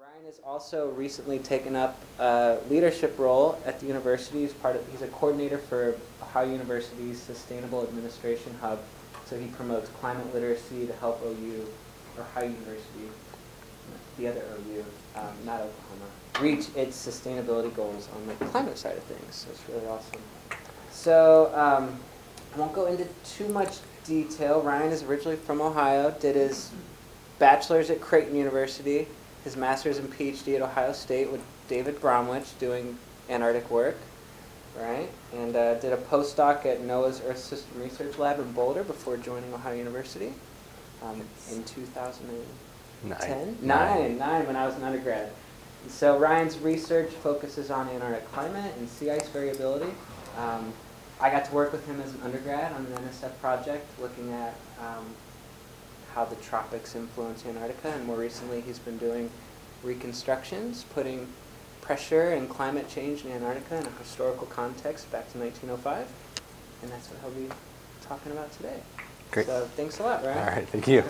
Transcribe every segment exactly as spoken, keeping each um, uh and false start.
Ryan has also recently taken up a leadership role at the university. As part of, he's a coordinator for Ohio University's Sustainable Administration Hub, so he promotes climate literacy to help O U, or Ohio University, the other O U, um, not Oklahoma, reach its sustainability goals on the climate side of things. So it's really awesome. So um, I won't go into too much detail. Ryan is originally from Ohio, did his bachelor's at Creighton University, his master's and PhD at Ohio State with David Bromwich doing Antarctic work, right? And uh, did a postdoc at NOAA's Earth System Research Lab in Boulder before joining Ohio University um, in two thousand ten? Nine. Nine, nine, when I was an undergrad. And so Ryan's research focuses on Antarctic climate and sea ice variability. Um, I got to work with him as an undergrad on an N S F project looking at um, how the tropics influence Antarctica, and more recently he's been doing reconstructions, putting pressure and climate change in Antarctica in a historical context back to nineteen oh five, and that's what he'll be talking about today. Great. So thanks a lot, Ryan. All right, thank you.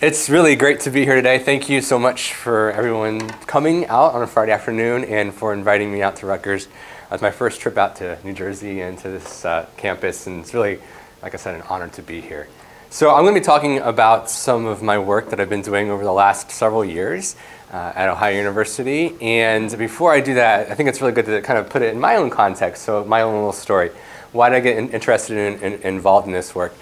It's really great to be here today. Thank you so much for everyone coming out on a Friday afternoon and for inviting me out to Rutgers. It's my first trip out to New Jersey and to this uh, campus, and it's really, like I said, an honor to be here. So I'm going to be talking about some of my work that I've been doing over the last several years uh, at Ohio University. And before I do that, I think it's really good to kind of put it in my own context, so my own little story. Why did I get in, interested in, in involved in this work?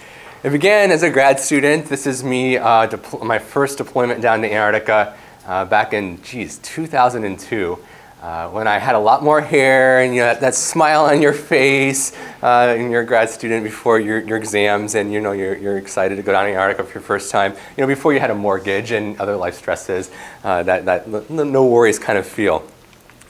It began as a grad student. This is me, uh, my first deployment down to Antarctica uh, back in, geez, two thousand two. Uh, when I had a lot more hair and you know, that, that smile on your face, uh, and you're a grad student before your, your exams, and you know you're, you're excited to go down to Antarctica for your first time. You know, before you had a mortgage and other life stresses, uh, that that no worries kind of feel.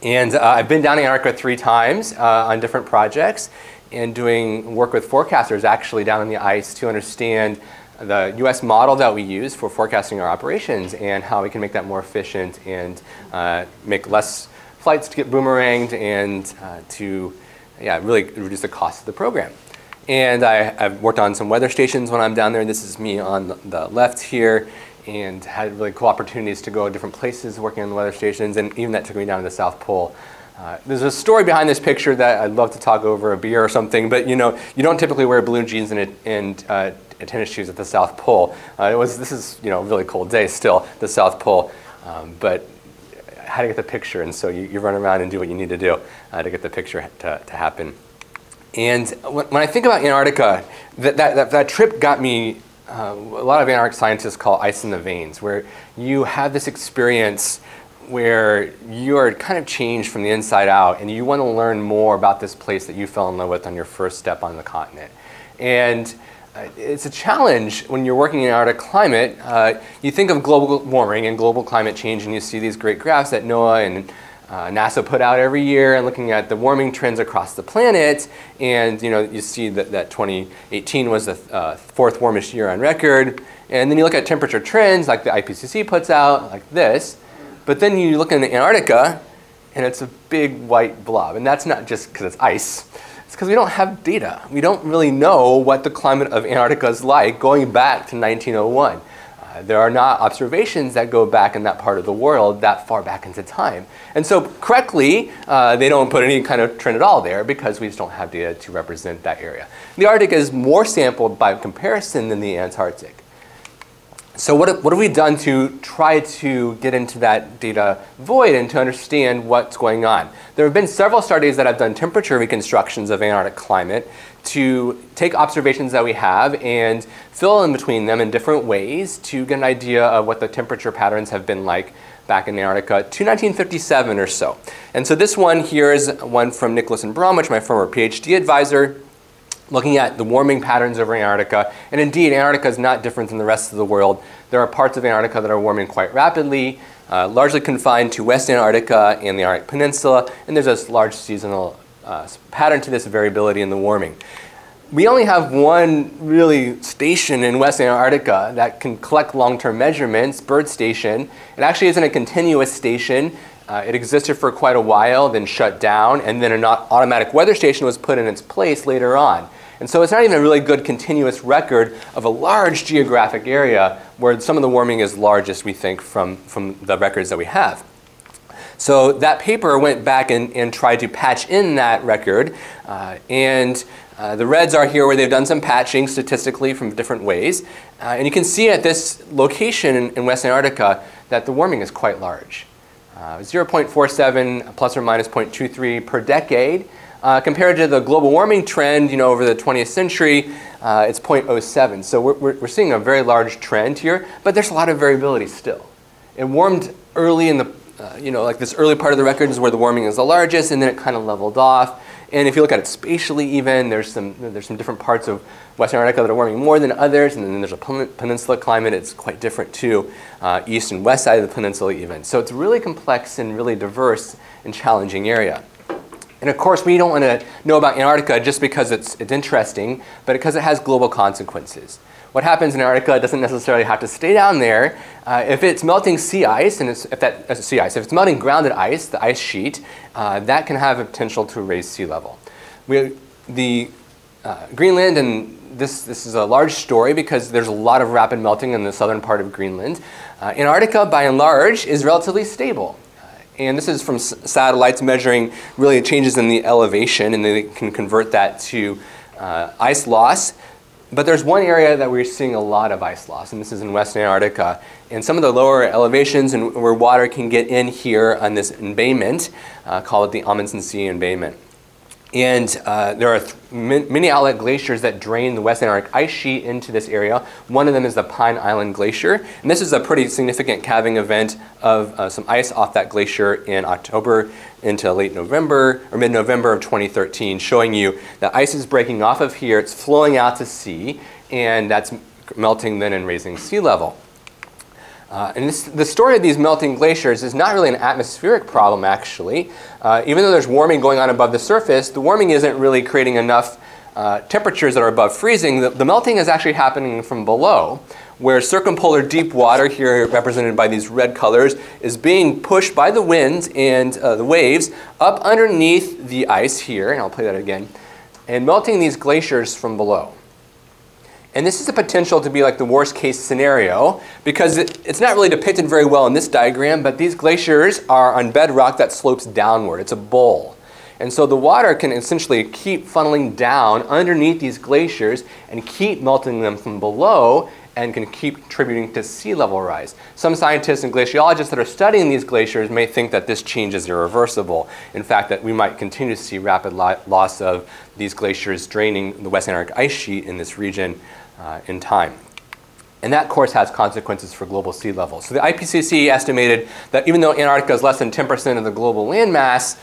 And uh, I've been down to Antarctica three times uh, on different projects, and doing work with forecasters actually down on the ice to understand the U S model that we use for forecasting our operations and how we can make that more efficient and uh, make less flights to get boomeranged and uh, to yeah, really reduce the cost of the program. And I, I've worked on some weather stations when I'm down there. This is me on the left here, and had really cool opportunities to go to different places working on the weather stations, and even that took me down to the South Pole. Uh, there's a story behind this picture that I'd love to talk over a beer or something, but you know, you don't typically wear blue jeans and, a, and uh, tennis shoes at the South Pole. Uh, it was, this is you know, a really cold day still, the South Pole, um, but how to get the picture, and so you, you run around and do what you need to do uh, to get the picture to, to happen. And when, when I think about Antarctica, that, that, that, that trip got me, uh, a lot of Antarctic scientists call ice in the veins, where you have this experience where you are kind of changed from the inside out, and you want to learn more about this place that you fell in love with on your first step on the continent. And Uh, it's a challenge when you're working in Antarctic climate. Uh, you think of global warming and global climate change, and you see these great graphs that NOAA and uh, NASA put out every year, and looking at the warming trends across the planet. And you know, you see that, that twenty eighteen was the uh, fourth warmest year on record. And then you look at temperature trends, like the I P C C puts out, like this. But then you look in Antarctica, and it's a big white blob. And that's not just because it's ice. It's because we don't have data. We don't really know what the climate of Antarctica is like going back to nineteen oh one. Uh, there are not observations that go back in that part of the world that far back into time. And so correctly, uh, they don't put any kind of trend at all there because we just don't have data to represent that area. The Arctic is more sampled by comparison than the Antarctic. So what, what have we done to try to get into that data void and to understand what's going on? There have been several studies that have done temperature reconstructions of Antarctic climate to take observations that we have and fill in between them in different ways to get an idea of what the temperature patterns have been like back in Antarctica to nineteen fifty-seven or so. And so this one here is one from Nicholas and Bromwich, my former PhD advisor, looking at the warming patterns over Antarctica. And indeed, Antarctica is not different than the rest of the world. There are parts of Antarctica that are warming quite rapidly, uh, largely confined to West Antarctica and the Antarctic Peninsula. And there's this large seasonal uh, pattern to this variability in the warming. We only have one really station in West Antarctica that can collect long-term measurements, Bird Station. It actually isn't a continuous station. Uh, it existed for quite a while, then shut down, and then an automatic weather station was put in its place later on. And so it's not even a really good continuous record of a large geographic area where some of the warming is largest, we think, from, from the records that we have. So that paper went back and, and tried to patch in that record. Uh, and uh, the reds are here where they've done some patching statistically from different ways. Uh, and you can see at this location in, in West Antarctica that the warming is quite large. Uh, zero point four seven plus or minus zero point two three per decade. Uh, compared to the global warming trend, you know, over the twentieth century, uh, it's zero point zero seven. So we're, we're, we're seeing a very large trend here, but there's a lot of variability still. It warmed early in the, uh, you know, like this early part of the record is where the warming is the largest, and then it kind of leveled off. And if you look at it spatially even, there's some, there's some different parts of West Antarctica that are warming more than others, and then there's a pen peninsula climate. It's quite different too, uh, east and west side of the peninsula even. So it's really complex and really diverse and challenging area. And of course, we don't want to know about Antarctica just because it's, it's interesting, but because it has global consequences. What happens in Antarctica doesn't necessarily have to stay down there. Uh, if it's melting sea ice, and it's, if that uh, sea ice, if it's melting grounded ice, the ice sheet, uh, that can have a potential to raise sea level. We, the uh, Greenland, and this this is a large story because there's a lot of rapid melting in the southern part of Greenland. Uh, Antarctica, by and large, is relatively stable. And this is from s satellites measuring really changes in the elevation, and they can convert that to uh, ice loss. But there's one area that we're seeing a lot of ice loss, and this is in West Antarctica. And some of the lower elevations and where water can get in here on this embayment, uh, call it the Amundsen Sea embayment. And uh, there are th many outlet glaciers that drain the West Antarctic ice sheet into this area. One of them is the Pine Island Glacier. And this is a pretty significant calving event of uh, some ice off that glacier in October into late November or mid-November of twenty thirteen, showing you that ice is breaking off of here. It's flowing out to sea, and that's melting then and raising sea level. Uh, and this, the story of these melting glaciers is not really an atmospheric problem, actually. Uh, even though there's warming going on above the surface, the warming isn't really creating enough uh, temperatures that are above freezing. The, the melting is actually happening from below, where circumpolar deep water, here represented by these red colors, is being pushed by the winds and uh, the waves up underneath the ice here, and I'll play that again, and melting these glaciers from below. And this is the potential to be like the worst case scenario, because it, it's not really depicted very well in this diagram, but these glaciers are on bedrock that slopes downward. It's a bowl. And so the water can essentially keep funneling down underneath these glaciers and keep melting them from below, and can keep contributing to sea level rise. Some scientists and glaciologists that are studying these glaciers may think that this change is irreversible. In fact, that we might continue to see rapid lo loss of these glaciers draining the West Antarctic ice sheet in this region Uh, in time. And that, of course, has consequences for global sea level. So the I P C C estimated that even though Antarctica is less than ten percent of the global landmass,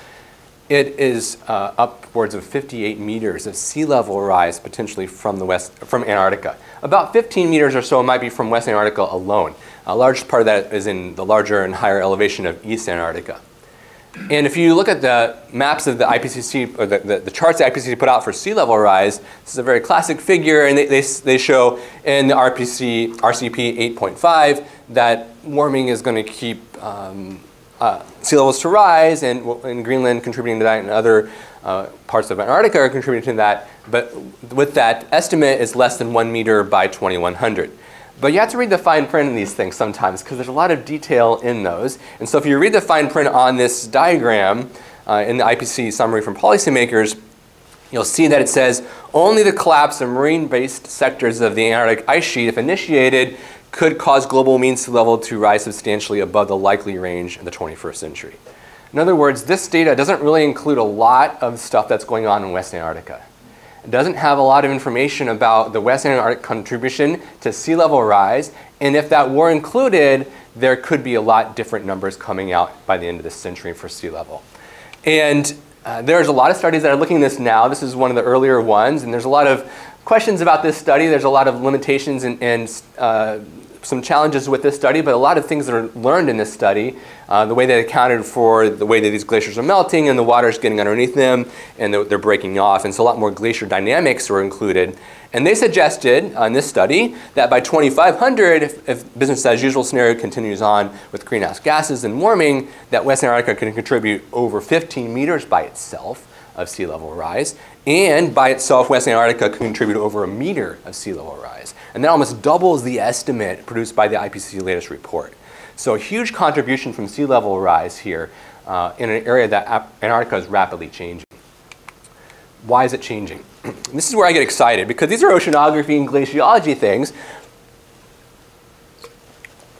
it is uh, upwards of fifty-eight meters of sea level rise potentially from the west from Antarctica. About fifteen meters or so might be from West Antarctica alone. A large part of that is in the larger and higher elevation of East Antarctica. And if you look at the maps of the I P C C, or the, the, the charts the I P C C put out for sea level rise, this is a very classic figure, and they, they, they show in the R C P eight point five that warming is going to keep um, uh, sea levels to rise, and, and Greenland contributing to that, and other uh, parts of Antarctica are contributing to that. But with that estimate, it's less than one meter by twenty-one hundred. But you have to read the fine print in these things sometimes, because there's a lot of detail in those. And so if you read the fine print on this diagram uh, in the I P C C summary from policymakers, you'll see that it says only the collapse of marine-based sectors of the Antarctic ice sheet, if initiated, could cause global mean sea level to rise substantially above the likely range in the twenty-first century. In other words, this data doesn't really include a lot of stuff that's going on in West Antarctica. It doesn't have a lot of information about the West Antarctic contribution to sea level rise, and if that were included, there could be a lot different numbers coming out by the end of this century for sea level. And uh, there's a lot of studies that are looking at this now. This is one of the earlier ones, and there's a lot of questions about this study. There's a lot of limitations and, and uh, some challenges with this study, but a lot of things that are learned in this study, uh, the way they accounted for the way that these glaciers are melting and the water is getting underneath them and they're breaking off. And so a lot more glacier dynamics were included. And they suggested on this study that by twenty-five hundred, if, if business as usual scenario continues on with greenhouse gases and warming, that West Antarctica can contribute over fifteen meters by itself of sea level rise, and by itself West Antarctica can contribute over a meter of sea level rise. And that almost doubles the estimate produced by the I P C C latest report. So a huge contribution from sea level rise here uh, in an area that Antarctica is rapidly changing. Why is it changing? This is where I get excited, because these are oceanography and glaciology things,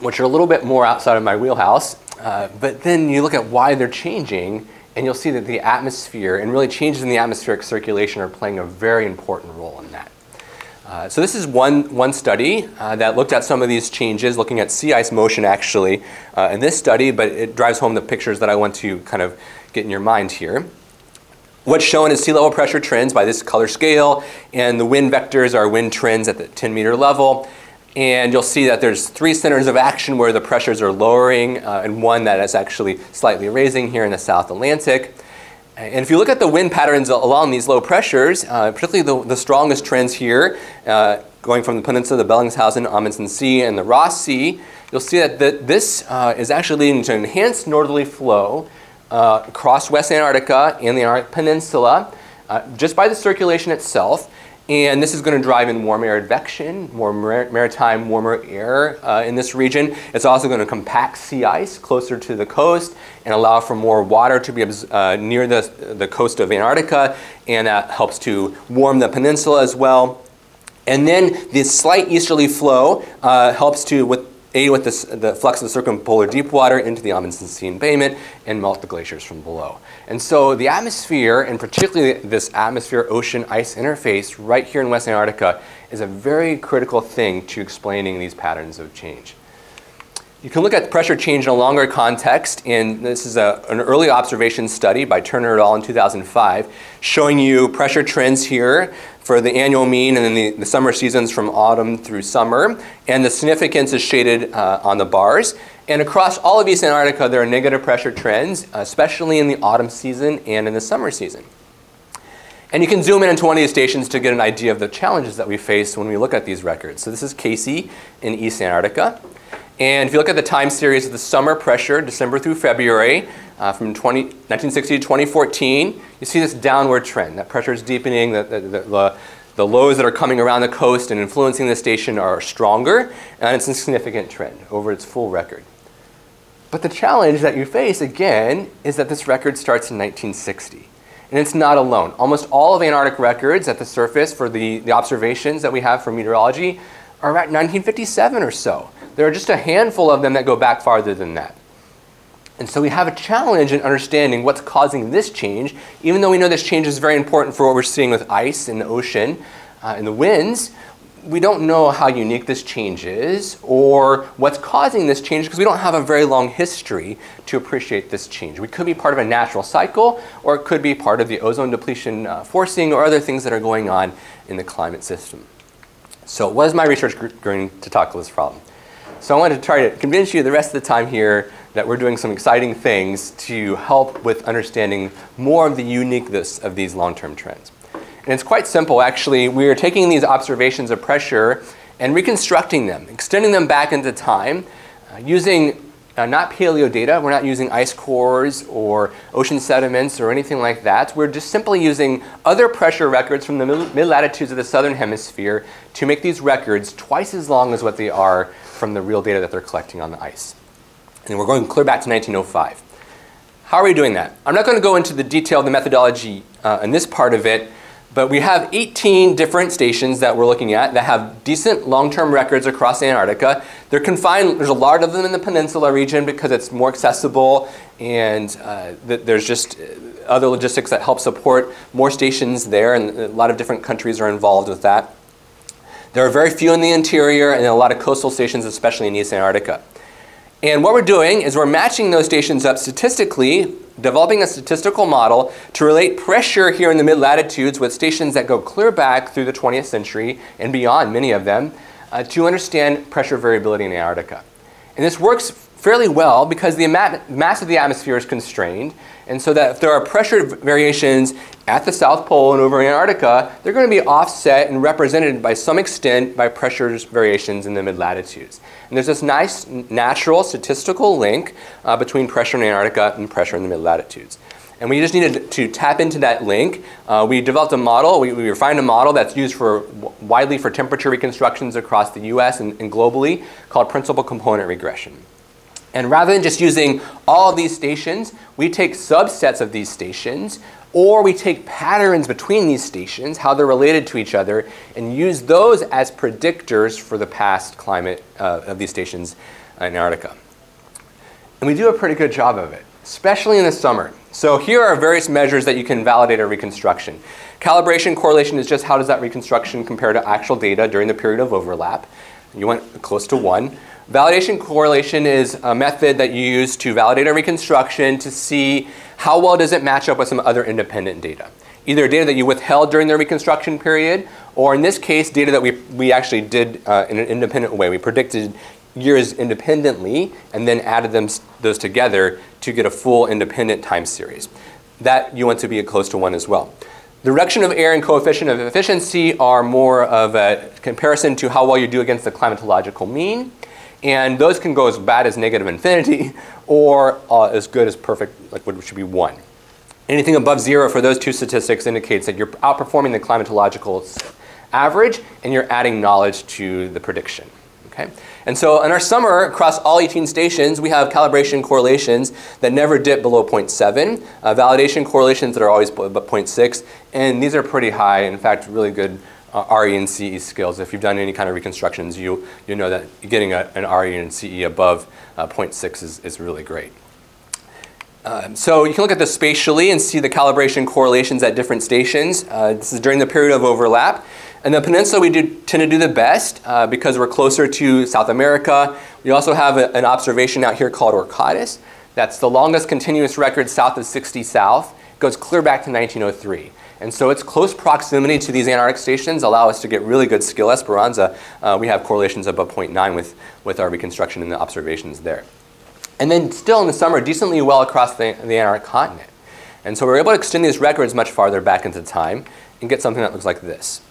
which are a little bit more outside of my wheelhouse. Uh, but then you look at why they're changing, and you'll see that the atmosphere and really changes in the atmospheric circulation are playing a very important role in that. Uh, so this is one, one study uh, that looked at some of these changes, looking at sea ice motion actually uh, in this study, but it drives home the pictures that I want to kind of get in your mind here. What's shown is sea level pressure trends by this color scale, and the wind vectors are wind trends at the ten meter level. And you'll see that there's three centers of action where the pressures are lowering, uh, and one that is actually slightly raising here in the South Atlantic. And if you look at the wind patterns along these low pressures, uh, particularly the, the strongest trends here, uh, going from the peninsula, the Bellingshausen, Amundsen Sea, and the Ross Sea, you'll see that the, this uh, is actually leading to enhanced northerly flow uh, across West Antarctica and the Antarctic Peninsula, uh, just by the circulation itself. And this is going to drive in warm air advection, more mar maritime, warmer air uh, in this region. It's also going to compact sea ice closer to the coast and allow for more water to be uh, near the, the coast of Antarctica. And that helps to warm the peninsula as well. And then this slight easterly flow uh, helps to with, aid with the, the flux of the circumpolar deep water into the Amundsen Sea embayment and melt the glaciers from below. And so the atmosphere, and particularly this atmosphere-ocean ice interface right here in West Antarctica, is a very critical thing to explaining these patterns of change. You can look at pressure change in a longer context, and this is a, an early observation study by Turner et al. In two thousand five, showing you pressure trends here for the annual mean and then the, the summer seasons from autumn through summer, and the significance is shaded uh, on the bars. And across all of East Antarctica, there are negative pressure trends, especially in the autumn season and in the summer season. And you can zoom in into one of these stations to get an idea of the challenges that we face when we look at these records. So this is Casey in East Antarctica. And if you look at the time series of the summer pressure, December through February, uh, from nineteen sixty to twenty fourteen, you see this downward trend. That pressure is deepening. The, the, the, the lows that are coming around the coast and influencing the station are stronger, and it's a significant trend over its full record. But the challenge that you face, again, is that this record starts in nineteen sixty. And it's not alone. Almost all of the Antarctic records at the surface for the, the observations that we have for meteorology are at nineteen fifty-seven or so. There are just a handful of them that go back farther than that. And so we have a challenge in understanding what's causing this change, even though we know this change is very important for what we're seeing with ice in the ocean uh, and the winds. We don't know how unique this change is or what's causing this change, because we don't have a very long history to appreciate this change. We could be part of a natural cycle, or it could be part of the ozone depletion uh, forcing or other things that are going on in the climate system. So what is my research group going to tackle this problem? So I want to try to convince you the rest of the time here that we're doing some exciting things to help with understanding more of the uniqueness of these long-term trends. And it's quite simple, actually. We are taking these observations of pressure and reconstructing them, extending them back into time, uh, using uh, not paleo data. We're not using ice cores or ocean sediments or anything like that. We're just simply using other pressure records from the mid-latitudes of the southern hemisphere to make these records twice as long as what they are from the real data that they're collecting on the ice. And we're going clear back to nineteen oh five. How are we doing that? I'm not going to go into the detail of the methodology uh, in this part of it, but we have eighteen different stations that we're looking at that have decent long-term records across Antarctica. They're confined. There's a lot of them in the peninsula region because it's more accessible, and uh, th there's just other logistics that help support more stations there, and a lot of different countries are involved with that. There are very few in the interior and a lot of coastal stations, especially in East Antarctica. And what we're doing is we're matching those stations up statistically, developing a statistical model to relate pressure here in the mid-latitudes with stations that go clear back through the twentieth century and beyond, many of them, uh, to understand pressure variability in Antarctica. And this works fairly well because the mass of the atmosphere is constrained, and so that if there are pressure variations at the South Pole and over Antarctica, they're going to be offset and represented by some extent by pressure variations in the mid-latitudes. And there's this nice natural statistical link uh, between pressure in Antarctica and pressure in the mid-latitudes. And we just needed to tap into that link. Uh, we developed a model, we, we refined a model that's used for widely for temperature reconstructions across the U S and, and globally, called principal component regression. And rather than just using all of these stations, we take subsets of these stations, or we take patterns between these stations, how they're related to each other, and use those as predictors for the past climate uh, of these stations in Antarctica. And we do a pretty good job of it, especially in the summer. So here are various measures that you can validate a reconstruction. Calibration correlation is just how does that reconstruction compare to actual data during the period of overlap. You went close to one. Validation correlation is a method that you use to validate a reconstruction to see how well does it match up with some other independent data. Either data that you withheld during the reconstruction period, or in this case, data that we, we actually did uh, in an independent way. We predicted years independently and then added them, those together to get a full independent time series. That you want to be a close to one as well. Direction of error and coefficient of efficiency are more of a comparison to how well you do against the climatological mean. And those can go as bad as negative infinity or uh, as good as perfect, like what should be one. Anything above zero for those two statistics indicates that you're outperforming the climatological average and you're adding knowledge to the prediction. Okay? And so in our summer, across all eighteen stations, we have calibration correlations that never dip below zero point seven, uh, validation correlations that are always zero point six, and these are pretty high, in fact, really good uh, R E and C E skills. If you've done any kind of reconstructions, you, you know that getting a, an R E and C E above uh, zero point six is, is really great. Um, so you can look at this spatially and see the calibration correlations at different stations. Uh, this is during the period of overlap. In the peninsula, we do tend to do the best uh, because we're closer to South America. We also have a, an observation out here called Orcatus. That's the longest continuous record south of sixty South. It goes clear back to nineteen oh three. And so its close proximity to these Antarctic stations allow us to get really good skill. Esperanza, uh, we have correlations above zero point nine with, with our reconstruction and the observations there. And then still in the summer, decently well across the, the Antarctic continent. And so we're able to extend these records much farther back into time and get something that looks like this.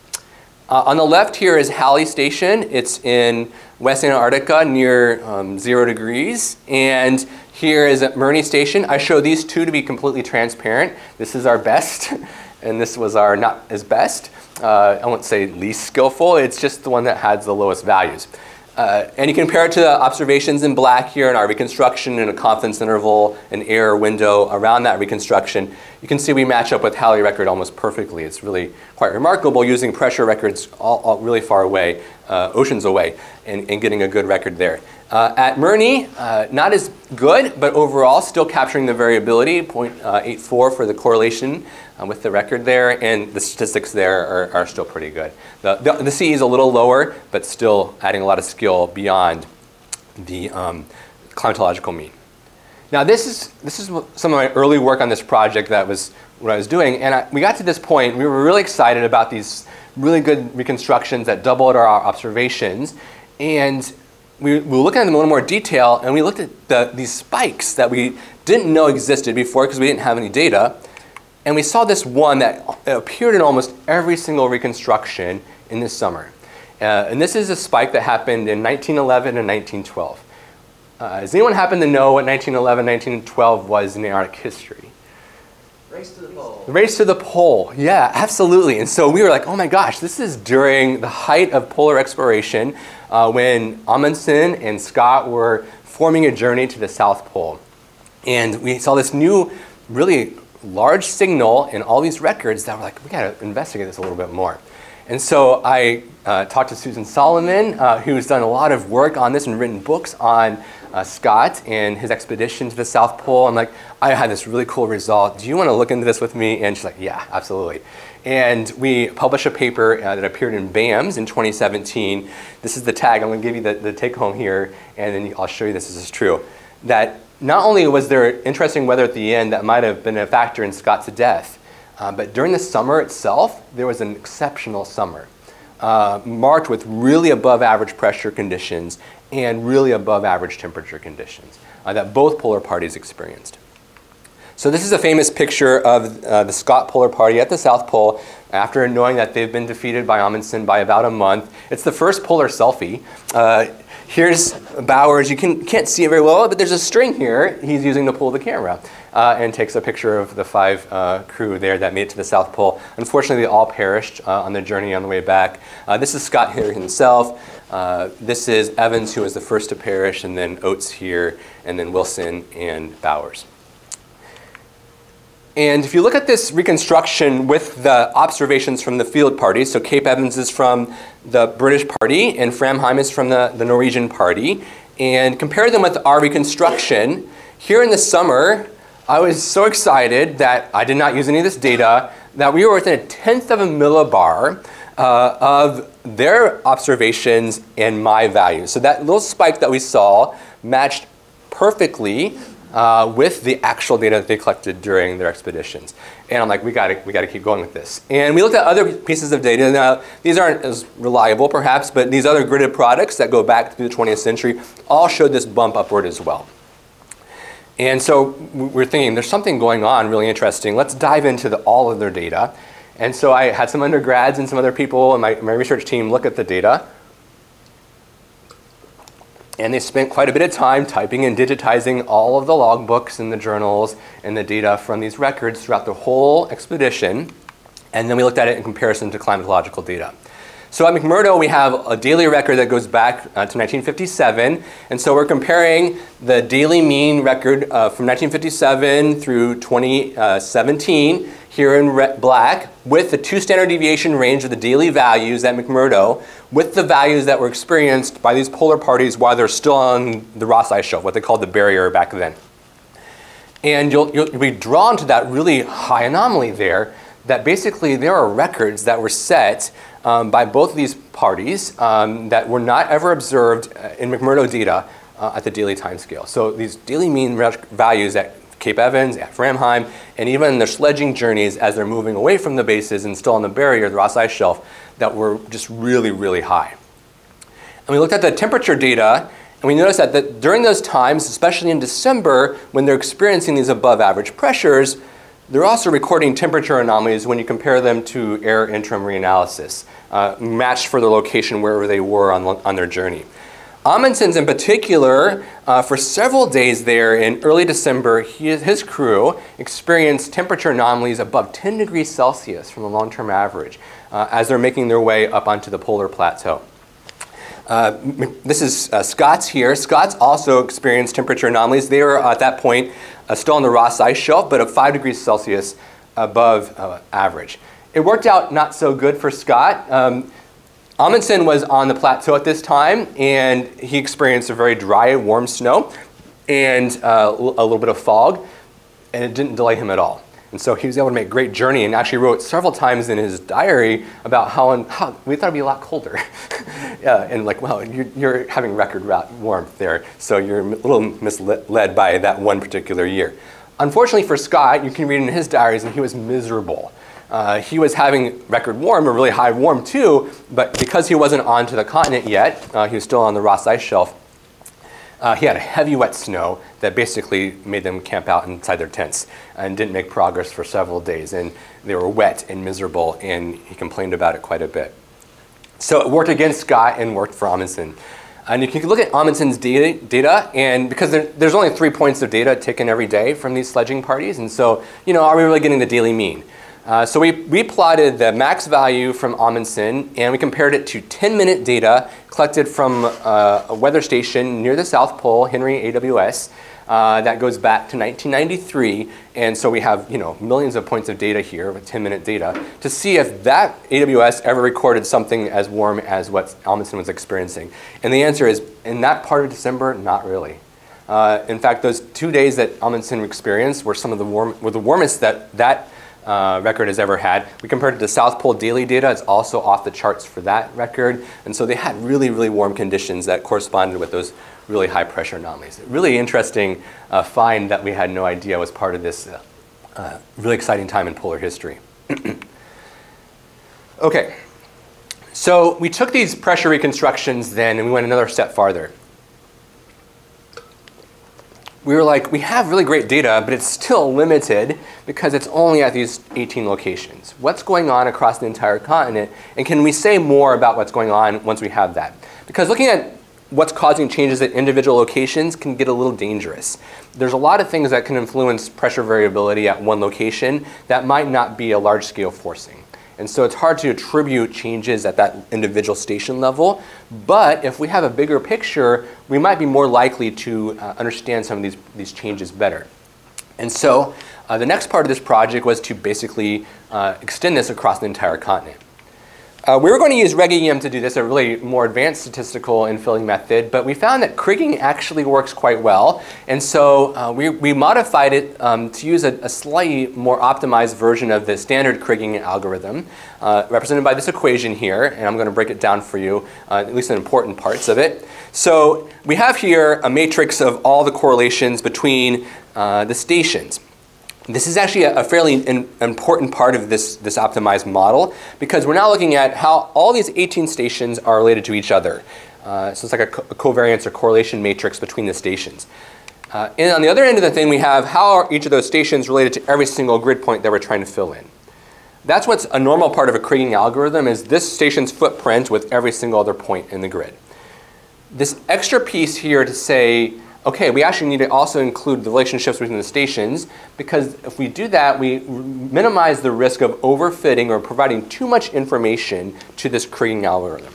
Uh, on the left here is Halley Station. It's in West Antarctica near um, zero degrees. And here is at Myrnie Station. I show these two to be completely transparent. This is our best, and this was our not as best. Uh, I won't say least skillful. It's just the one that has the lowest values. Uh, and you compare it to the observations in black here in our reconstruction in a confidence interval, an error window around that reconstruction. You can see we match up with Halley record almost perfectly. It's really quite remarkable using pressure records all, all really far away, uh, oceans away, and, and getting a good record there. Uh, at Myrnie, uh, not as good, but overall still capturing the variability, zero point eight four for the correlation uh, with the record there, and the statistics there are, are still pretty good. The, the, the C is a little lower, but still adding a lot of skill beyond the um, climatological mean. Now this is, this is some of my early work on this project that was what I was doing, and I, we got to this point, we were really excited about these really good reconstructions that doubled our, our observations, and we were looking at them in a little more detail, and we looked at the, these spikes that we didn't know existed before because we didn't have any data. And we saw this one that appeared in almost every single reconstruction in this summer. Uh, and this is a spike that happened in nineteen eleven and nineteen twelve. Uh, does anyone happen to know what nineteen eleven, nineteen twelve was in Antarctic history? Race to the pole. Race to the pole, yeah, absolutely. And so we were like, oh my gosh, this is during the height of polar exploration. Uh, when Amundsen and Scott were forming a journey to the South Pole. And we saw this new, really large signal in all these records that were like, we gotta investigate this a little bit more. And so I uh, talked to Susan Solomon, uh, who's done a lot of work on this and written books on uh, Scott and his expedition to the South Pole. I'm like, I had this really cool result. Do you wanna look into this with me? And she's like, yeah, absolutely. And we published a paper uh, that appeared in B A M S in twenty seventeen. This is the tag. I'm going to give you the, the take home here, and then I'll show you this, this is true. That not only was there interesting weather at the end that might have been a factor in Scott's death, uh, but during the summer itself, there was an exceptional summer, uh, marked with really above average pressure conditions and really above average temperature conditions uh, that both polar parties experienced. So this is a famous picture of uh, the Scott Polar Party at the South Pole after knowing that they've been defeated by Amundsen by about a month. It's the first polar selfie. Uh, here's Bowers. You can, can't see it very well, but there's a string here. He's using to pull the camera. uh, and takes a picture of the five uh, crew there that made it to the South Pole. Unfortunately, they all perished uh, on the journey on the way back. Uh, this is Scott here himself. Uh, this is Evans, who was the first to perish, and then Oates here, and then Wilson and Bowers. And if you look at this reconstruction with the observations from the field parties, so Cape Evans is from the British party and Framheim is from the, the Norwegian party, and compare them with our reconstruction, here in the summer, I was so excited that I did not use any of this data, that we were within a tenth of a millibar uh, of their observations and my values. So that little spike that we saw matched perfectly Uh, with the actual data that they collected during their expeditions. And I'm like, we gotta, we gotta keep going with this. And we looked at other pieces of data. Now, these aren't as reliable perhaps, but these other gridded products that go back through the twentieth century all showed this bump upward as well. And so we're thinking, there's something going on really interesting. Let's dive into the, all of their data. And so I had some undergrads and some other people in my, my research team look at the data. And they spent quite a bit of time typing and digitizing all of the logbooks and the journals and the data from these records throughout the whole expedition. And then we looked at it in comparison to climatological data. So at McMurdo, we have a daily record that goes back uh, to nineteen fifty-seven. And so we're comparing the daily mean record uh, from nineteen fifty-seven through twenty seventeen here in black with the two standard deviation range of the daily values at McMurdo with the values that were experienced by these polar parties while they're still on the Ross Ice Shelf, what they called the barrier back then. And you'll, you'll be drawn to that really high anomaly there, that basically there are records that were set Um, by both of these parties um, that were not ever observed uh, in McMurdo data uh, at the daily time scale. So these daily mean values at Cape Evans, at Framheim, and even their sledging journeys as they're moving away from the bases and still on the barrier, the Ross Ice Shelf, that were just really, really high. And we looked at the temperature data, and we noticed that, that during those times, especially in December, when they're experiencing these above average pressures, they're also recording temperature anomalies when you compare them to E R A-Interim reanalysis, uh, matched for the location wherever they were on, on their journey. Amundsen's in particular, uh, for several days there in early December, he, his crew experienced temperature anomalies above ten degrees Celsius from the long-term average uh, as they're making their way up onto the polar plateau. Uh, this is uh, Scott's here. Scott's also experienced temperature anomalies. They were uh, at that point uh, still on the Ross Ice Shelf, but at five degrees Celsius above uh, average. It worked out not so good for Scott. Um, Amundsen was on the plateau at this time, and he experienced a very dry, warm snow and uh, a little bit of fog, and it didn't delay him at all. And so he was able to make a great journey, and actually wrote several times in his diary about how, in, how we thought it'd be a lot colder. Yeah, and like, well, you're, you're having record warmth there, so you're a little misled by that one particular year. Unfortunately for Scott, you can read in his diaries, and he was miserable. Uh, he was having record warm, or really high warm too, but because he wasn't onto the continent yet, uh, he was still on the Ross Ice Shelf, Uh, he had a heavy wet snow that basically made them camp out inside their tents and didn't make progress for several days, and they were wet and miserable, and he complained about it quite a bit. So it worked against Scott and worked for Amundsen. And you can look at Amundsen's data, data and because there, there's only three points of data taken every day from these sledging parties, and so, you know, are we really getting the daily mean? Uh, so we, we plotted the max value from Amundsen, and we compared it to ten minute data collected from uh, a weather station near the South Pole, Henry A W S, uh, that goes back to nineteen ninety-three. And so we have, you know, millions of points of data here with ten minute data to see if that A W S ever recorded something as warm as what Amundsen was experiencing. And the answer is, in that part of December, not really. Uh, in fact, those two days that Amundsen experienced were some of the warm, were the warmest that that Uh, record has ever had. We compared it to the South Pole daily data. It's also off the charts for that record. And so they had really, really warm conditions that corresponded with those really high pressure anomalies. Really interesting uh, find that we had no idea was part of this uh, uh, really exciting time in polar history. Okay, so we took these pressure reconstructions then and we went another step farther. We were like, we have really great data, but it's still limited because it's only at these eighteen locations. What's going on across the entire continent? And can we say more about what's going on once we have that? Because looking at what's causing changes at individual locations can get a little dangerous. There's a lot of things that can influence pressure variability at one location that might not be a large-scale forcing. And so it's hard to attribute changes at that individual station level. But if we have a bigger picture, we might be more likely to uh, understand some of these, these changes better. And so uh, the next part of this project was to basically uh, extend this across the entire continent. Uh, we were going to use Reg E M to do this, a really more advanced statistical infilling method, but we found that Kriging actually works quite well. And so uh, we, we modified it um, to use a, a slightly more optimized version of the standard Kriging algorithm, uh, represented by this equation here. And I'm going to break it down for you, uh, at least the important parts of it. So we have here a matrix of all the correlations between uh, the stations. This is actually a fairly in, important part of this, this optimized model, because we're now looking at how all these eighteen stations are related to each other. Uh, so it's like a, co a covariance or correlation matrix between the stations. Uh, and on the other end of the thing, we have how are each of those stations related to every single grid point that we're trying to fill in. That's what's a normal part of a Kriging algorithm, is this station's footprint with every single other point in the grid. This extra piece here to say, okay, we actually need to also include the relationships between the stations, because if we do that, we minimize the risk of overfitting or providing too much information to this Kriging algorithm.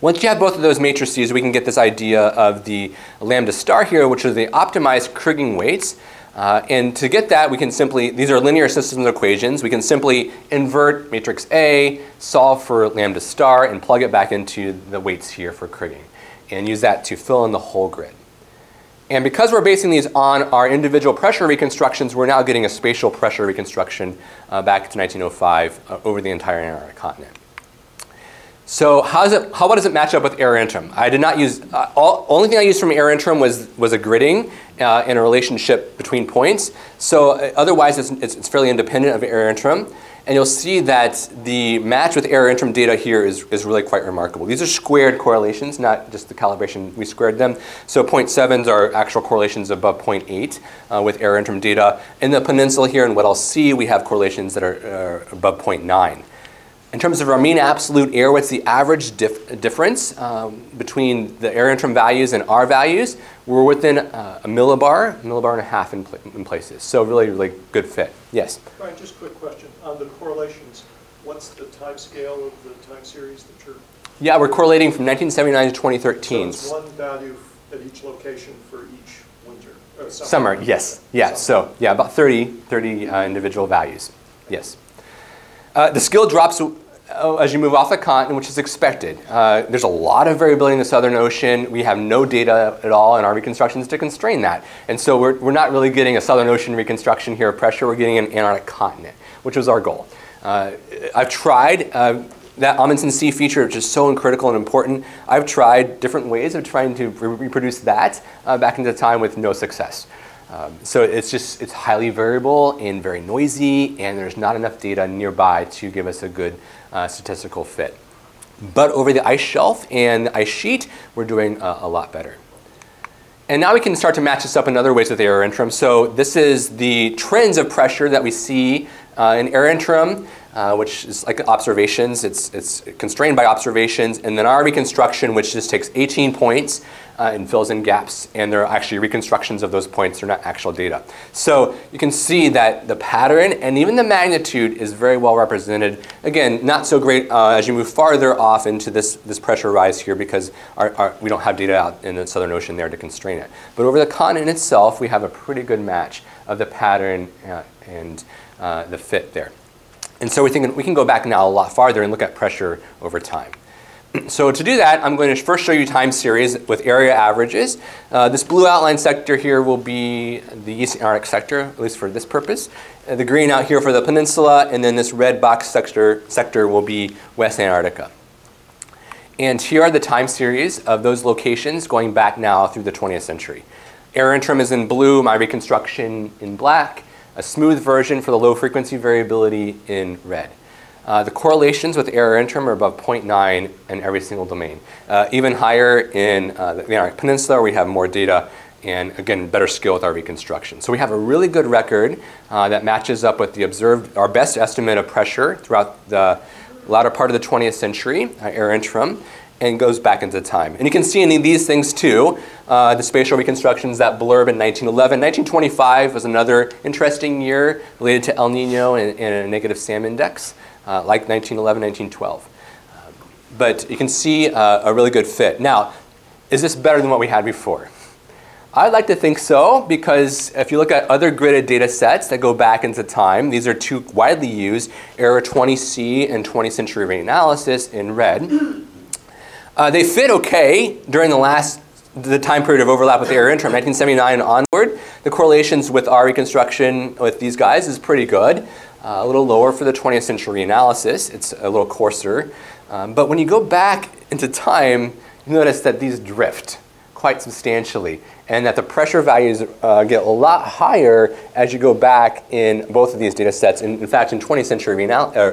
Once you have both of those matrices, we can get this idea of the lambda star here, which is the optimized Kriging weights. Uh, and to get that, we can simply, these are linear systems equations. We can simply invert matrix A, solve for lambda star, and plug it back into the weights here for Kriging, and use that to fill in the whole grid. And because we're basing these on our individual pressure reconstructions, we're now getting a spatial pressure reconstruction uh, back to nineteen oh five uh, over the entire Antarctic continent. So how does it, how well does it match up with E R A-Interim? I did not use, uh, all, only thing I used from E R A-Interim was, was a gridding uh, and a relationship between points. So uh, otherwise, it's, it's, it's fairly independent of E R A-Interim. And you'll see that the match with E R A-Interim data here is, is really quite remarkable. These are squared correlations, not just the calibration. We squared them. So zero point sevens are actual correlations above zero point eight uh, with E R A-Interim data. In the peninsula here in what I'll see, we have correlations that are uh, above zero point nine. In terms of our mean absolute error, what's the average dif difference um, between the E R A-Interim values and our values? We're within uh, a millibar, millibar and a half in, pl in places. So really, really good fit. Yes? Brian, just a quick question. On the correlations, what's the time scale of the time series that you're... Yeah, we're correlating from nineteen seventy-nine to twenty thirteen. So it's one value at each location for each winter. Or summer. Summer, yes. Yeah, summer. So yeah, about thirty, thirty uh, individual values. Okay. Yes. Uh, the scale drops uh, as you move off the continent, which is expected. Uh, there's a lot of variability in the Southern Ocean. We have no data at all in our reconstructions to constrain that. And so we're, we're not really getting a Southern Ocean reconstruction here of pressure. We're getting an Antarctic continent, which was our goal. Uh, I've tried uh, that Amundsen Sea feature, which is so critical and important. I've tried different ways of trying to re reproduce that uh, back into time with no success. Um, so it's just, it's highly variable and very noisy, and there's not enough data nearby to give us a good uh, statistical fit. But over the ice shelf and the ice sheet, we're doing uh, a lot better. And now we can start to match this up in other ways with E R A-Interim. So this is the trends of pressure that we see uh, in E R A-Interim, uh, which is like observations. It's, it's constrained by observations. And then our reconstruction, which just takes eighteen points, Uh, and fills in gaps, and there are actually reconstructions of those points. They're not actual data. So you can see that the pattern and even the magnitude is very well represented. Again, not so great uh, as you move farther off into this, this pressure rise here, because our, our, we don't have data out in the Southern Ocean there to constrain it. But over the continent itself, we have a pretty good match of the pattern uh, and uh, the fit there. And so we think we can go back now a lot farther and look at pressure over time. So to do that, I'm going to first show you time series with area averages. Uh, this blue outline sector here will be the East Antarctic sector, at least for this purpose. Uh, the green out here for the peninsula, and then this red box sector, sector will be West Antarctica. And here are the time series of those locations going back now through the twentieth century. E R A-Interim is in blue, my reconstruction in black, a smooth version for the low frequency variability in red. Uh, the correlations with E R A-Interim are above zero point nine in every single domain. Uh, even higher in uh, the Antarctic Peninsula, where we have more data and, again, better skill with our reconstruction. So we have a really good record uh, that matches up with the observed, our best estimate of pressure throughout the latter part of the twentieth century, uh, E R A-Interim. and goes back into time. And you can see any of these things too, uh, the spatial reconstructions, that blurb in nineteen eleven. nineteen twenty-five was another interesting year related to El Nino and, and a negative SAM index, uh, like nineteen eleven, nineteen twelve. Uh, but you can see uh, a really good fit. Now, is this better than what we had before? I'd like to think so, because if you look at other gridded data sets that go back into time, these are two widely used, E R A twenty C and twentieth century rain analysis in red. Uh, they fit okay during the last, the time period of overlap with the E R A-Interim, nineteen seventy-nine onward. The correlations with our reconstruction with these guys is pretty good. Uh, a little lower for the twentieth century analysis. It's a little coarser. Um, but when you go back into time, you notice that these drift quite substantially and that the pressure values uh, get a lot higher as you go back in both of these data sets. In, in fact, in twentieth century uh, uh,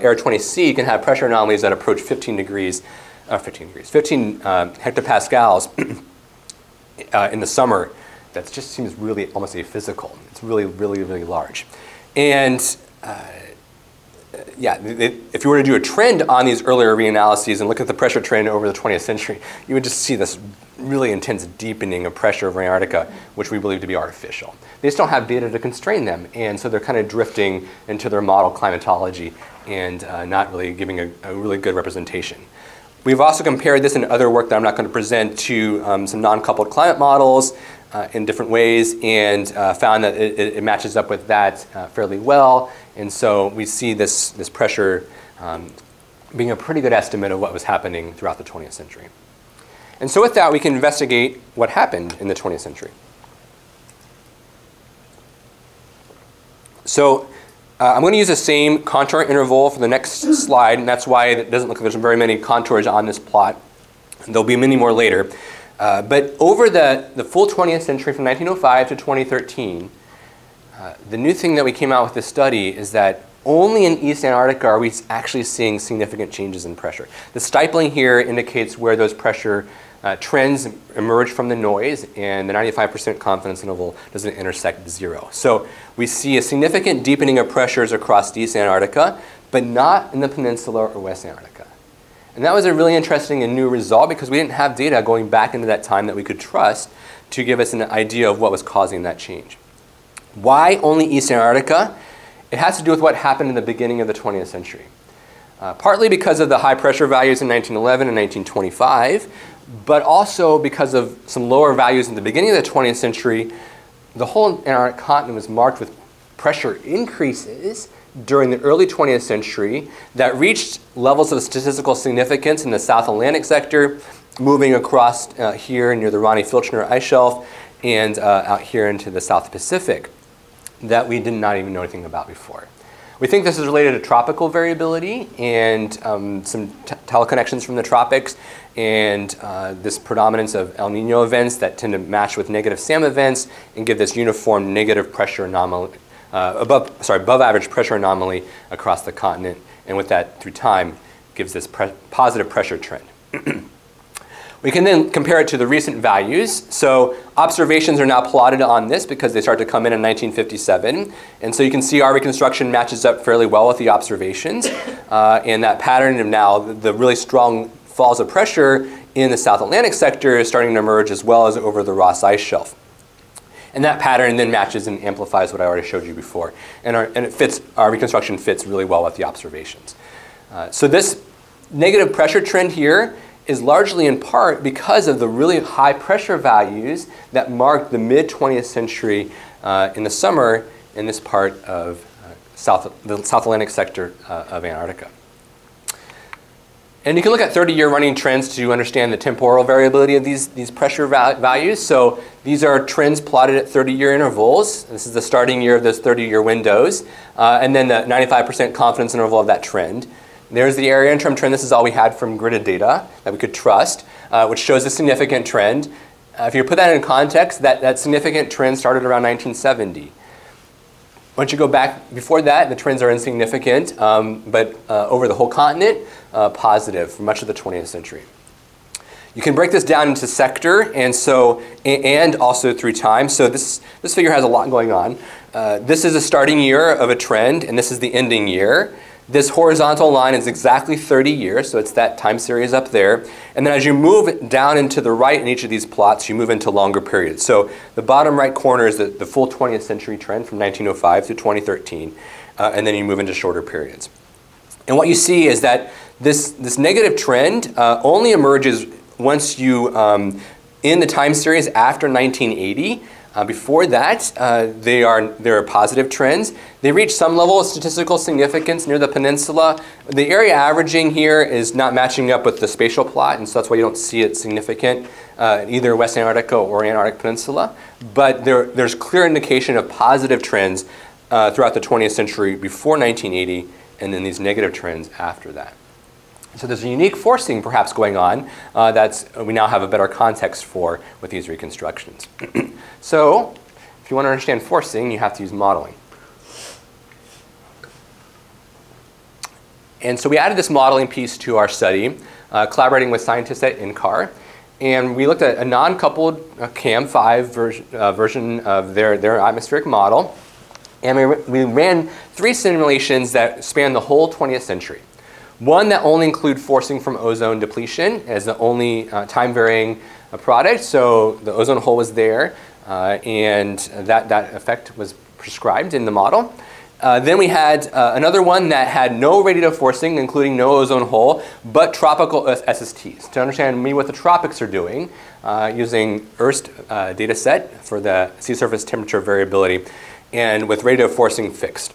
E R A twenty C, you can have pressure anomalies that approach fifteen degrees. Uh, fifteen degrees, fifteen uh, hectopascals uh, in the summer. That just seems really almost aphysical. It's really, really, really large. And uh, yeah, it, if you were to do a trend on these earlier reanalyses and look at the pressure trend over the twentieth century, you would just see this really intense deepening of pressure over Antarctica, which we believe to be artificial. They just don't have data to constrain them, and so they're kind of drifting into their model climatology and uh, not really giving a, a really good representation. We've also compared this in other work that I'm not going to present to um, some non-coupled climate models uh, in different ways, and uh, found that it, it matches up with that uh, fairly well. And so we see this, this pressure um, being a pretty good estimate of what was happening throughout the twentieth century. And so with that, we can investigate what happened in the twentieth century. So Uh, I'm going to use the same contour interval for the next slide, and that's why it doesn't look like there's very many contours on this plot. There'll be many more later. Uh, but over the, the full twentieth century, from nineteen oh five to twenty thirteen, uh, the new thing that we came out with this study is that only in East Antarctica are we actually seeing significant changes in pressure. The stippling here indicates where those pressure uh, trends emerge from the noise, and the ninety-five percent confidence interval doesn't intersect zero. So we see a significant deepening of pressures across East Antarctica, but not in the peninsula or West Antarctica. And that was a really interesting and new result, because we didn't have data going back into that time that we could trust to give us an idea of what was causing that change. Why only East Antarctica? It has to do with what happened in the beginning of the twentieth century. Uh, partly because of the high pressure values in nineteen eleven and nineteen twenty-five, but also because of some lower values in the beginning of the twentieth century. The whole Antarctic continent was marked with pressure increases during the early twentieth century that reached levels of statistical significance in the South Atlantic sector, moving across uh, here near the Ronny-Filchner Ice Shelf and uh, out here into the South Pacific, that we did not even know anything about before. We think this is related to tropical variability and um, some t teleconnections from the tropics, and uh, this predominance of El Nino events that tend to match with negative SAM events and give this uniform negative pressure anomaly, uh, above, sorry, above average pressure anomaly across the continent, and with that through time gives this pre positive pressure trend. We can then compare it to the recent values. So observations are now plotted on this because they start to come in in nineteen fifty-seven. And so you can see our reconstruction matches up fairly well with the observations. Uh, and that pattern of now, the really strong falls of pressure in the South Atlantic sector is starting to emerge, as well as over the Ross Ice Shelf. And that pattern then matches and amplifies what I already showed you before. And our, and it fits, our reconstruction fits really well with the observations. Uh, so this negative pressure trend here is largely in part because of the really high pressure values that marked the mid-twentieth century uh, in the summer in this part of uh, South, the South Atlantic sector uh, of Antarctica. And you can look at thirty-year running trends to understand the temporal variability of these, these pressure val values. So these are trends plotted at thirty-year intervals. This is the starting year of those thirty-year windows, uh, and then the ninety-five percent confidence interval of that trend. There's the area interim trend. This is all we had from gridded data that we could trust, uh, which shows a significant trend. Uh, if you put that in context, that, that significant trend started around nineteen seventy. Once you go back before that, the trends are insignificant, um, but uh, over the whole continent, uh, positive for much of the twentieth century. You can break this down into sector and, so, and also through time. So this, this figure has a lot going on. Uh, this is a starting year of a trend, and this is the ending year. This horizontal line is exactly thirty years, so it's that time series up there. And then as you move down into the right in each of these plots, you move into longer periods. So the bottom right corner is the, the full twentieth century trend from nineteen oh five to twenty thirteen, uh, and then you move into shorter periods. And what you see is that this, this negative trend uh, only emerges once you, um, in the time series after nineteen eighty, Uh, before that, uh, they are, there are positive trends. They reach some level of statistical significance near the peninsula. The area averaging here is not matching up with the spatial plot, and so that's why you don't see it significant uh, in either West Antarctica or Antarctic Peninsula. But there, there's clear indication of positive trends uh, throughout the twentieth century before nineteen eighty, and then these negative trends after that. So there's a unique forcing perhaps going on uh, that's we now have a better context for with these reconstructions. So if you want to understand forcing, you have to use modeling. And so we added this modeling piece to our study, uh, collaborating with scientists at N C A R. And we looked at a non-coupled uh, CAM five ver uh, version of their, their atmospheric model. And we, we ran three simulations that span the whole twentieth century. One that only include forcing from ozone depletion as the only uh, time-varying uh, product. So the ozone hole was there, uh, and that, that effect was prescribed in the model. Uh, then we had uh, another one that had no radiative forcing, including no ozone hole, but tropical S S Ts. To understand me what the tropics are doing, uh, using Earth's uh, data set for the sea surface temperature variability, and with radiative forcing fixed.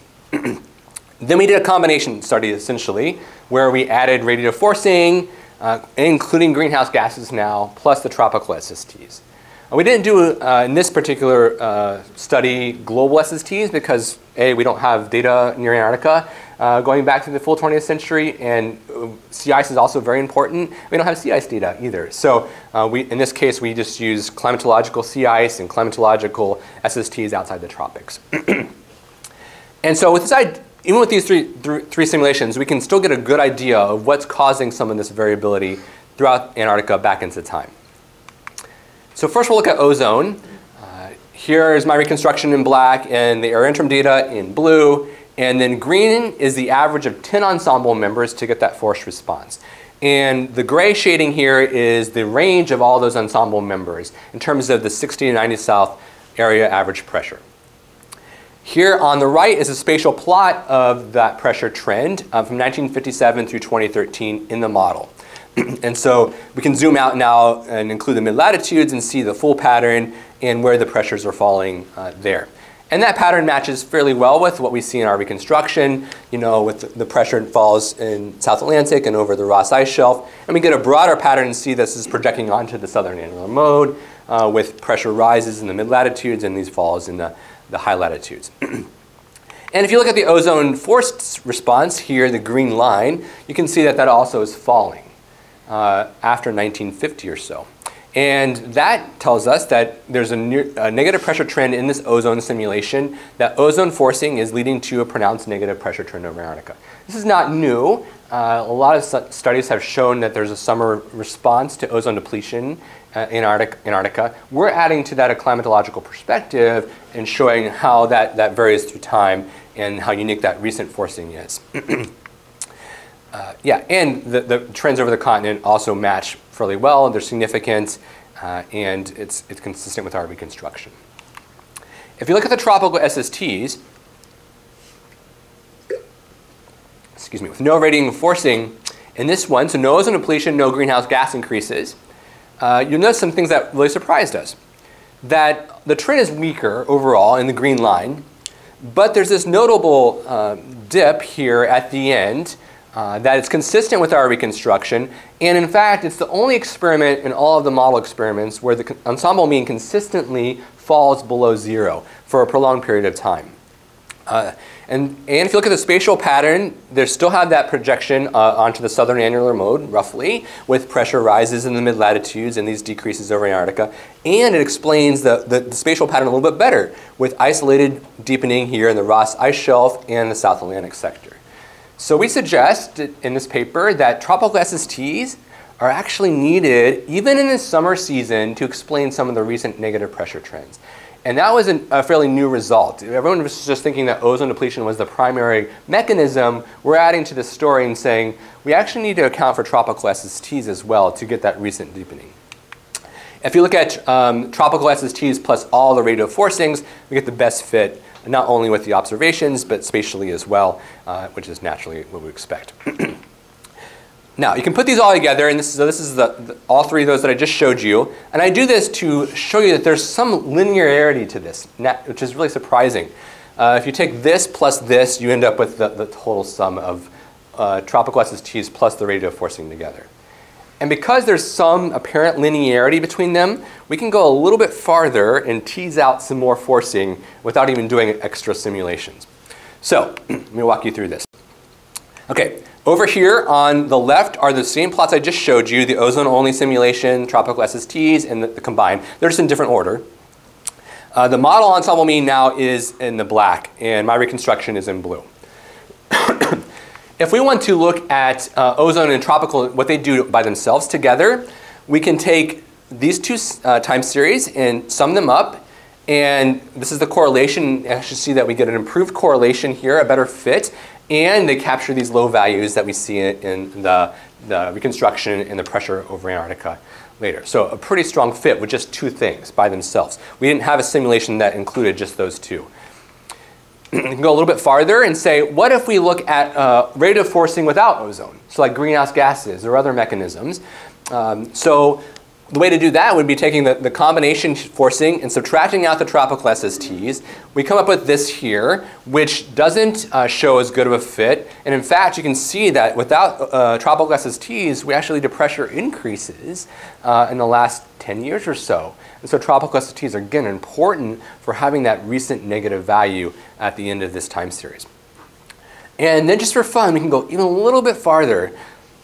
Then we did a combination study, essentially, where we added radiative forcing, uh, including greenhouse gases now, plus the tropical S S Ts. And we didn't do, uh, in this particular uh, study, global S S Ts because, A, we don't have data near Antarctica uh, going back to the full twentieth century, and sea ice is also very important. We don't have sea ice data either. So uh, we, in this case, we just use climatological sea ice and climatological S S Ts outside the tropics. And so with this idea, even with these three, th three simulations, we can still get a good idea of what's causing some of this variability throughout Antarctica back into time. So first we'll look at ozone. Uh, here is my reconstruction in black and the E R A-Interim data in blue. And then green is the average of ten ensemble members to get that forced response. And the gray shading here is the range of all those ensemble members in terms of the sixty to ninety south area average pressure. Here on the right is a spatial plot of that pressure trend uh, from nineteen fifty-seven through twenty thirteen in the model. And so we can zoom out now and include the mid-latitudes and see the full pattern and where the pressures are falling uh, there. And that pattern matches fairly well with what we see in our reconstruction, you know, with the pressure falls in South Atlantic and over the Ross Ice Shelf. And we get a broader pattern and see this is projecting onto the southern annular mode uh, with pressure rises in the mid-latitudes and these falls in the the high latitudes. And if you look at the ozone forced response here, the green line, you can see that that also is falling uh, after nineteen fifty or so. And that tells us that there's a, ne a negative pressure trend in this ozone simulation, that ozone forcing is leading to a pronounced negative pressure trend over Antarctica. This is not new. Uh, a lot of studies have shown that there's a summer response to ozone depletion Uh, in Antarctica. We're adding to that a climatological perspective and showing how that, that varies through time and how unique that recent forcing is. uh, yeah, and the, the trends over the continent also match fairly well. They're significant uh, and it's, it's consistent with our reconstruction. If you look at the tropical S S Ts, excuse me, with no radiative forcing in this one, so no ozone depletion, no greenhouse gas increases, Uh, you'll notice some things that really surprised us. That the trend is weaker overall in the green line, but there's this notable uh, dip here at the end uh, that is consistent with our reconstruction. And in fact, it's the only experiment in all of the model experiments where the ensemble mean consistently falls below zero for a prolonged period of time. Uh, and, and if you look at the spatial pattern, they still have that projection uh, onto the southern annular mode, roughly, with pressure rises in the mid-latitudes and these decreases over Antarctica. And it explains the, the, the spatial pattern a little bit better with isolated deepening here in the Ross Ice Shelf and the South Atlantic sector. So we suggest in this paper that tropical S S Ts are actually needed, even in the summer season, to explain some of the recent negative pressure trends. And that was an, a fairly new result. Everyone was just thinking that ozone depletion was the primary mechanism. We're adding to this story and saying we actually need to account for tropical S S Ts as well to get that recent deepening. If you look at um, tropical S S Ts plus all the radio forcings, we get the best fit not only with the observations but spatially as well, uh, which is naturally what we expect. Now, you can put these all together, and this is, so this is the, the, all three of those that I just showed you. And I do this to show you that there's some linearity to this, not, which is really surprising. Uh, if you take this plus this, you end up with the, the total sum of uh, tropical S S Ts plus the radio forcing together. And because there's some apparent linearity between them, we can go a little bit farther and tease out some more forcing without even doing extra simulations. So let me walk you through this. Okay. Over here on the left are the same plots I just showed you, the ozone-only simulation, tropical S S Ts, and the, the combined. They're just in different order. Uh, the model ensemble mean now is in the black, and my reconstruction is in blue. If we want to look at uh, ozone and tropical, what they do by themselves together, we can take these two uh, time series and sum them up. And this is the correlation. I should see that we get an improved correlation here, a better fit. And they capture these low values that we see in the, the reconstruction and the pressure over Antarctica later. So a pretty strong fit with just two things by themselves. We didn't have a simulation that included just those two. You can go a little bit farther and say, what if we look at uh, radiative forcing without ozone? So like greenhouse gases or other mechanisms. Um, so the way to do that would be taking the, the combination forcing and subtracting out the tropical S S Ts. We come up with this here, which doesn't uh, show as good of a fit. And in fact, you can see that without uh, tropical S S Ts, we actually the pressure increases uh, in the last ten years or so. And so tropical S S Ts are, again, important for having that recent negative value at the end of this time series. And then just for fun, we can go even a little bit farther.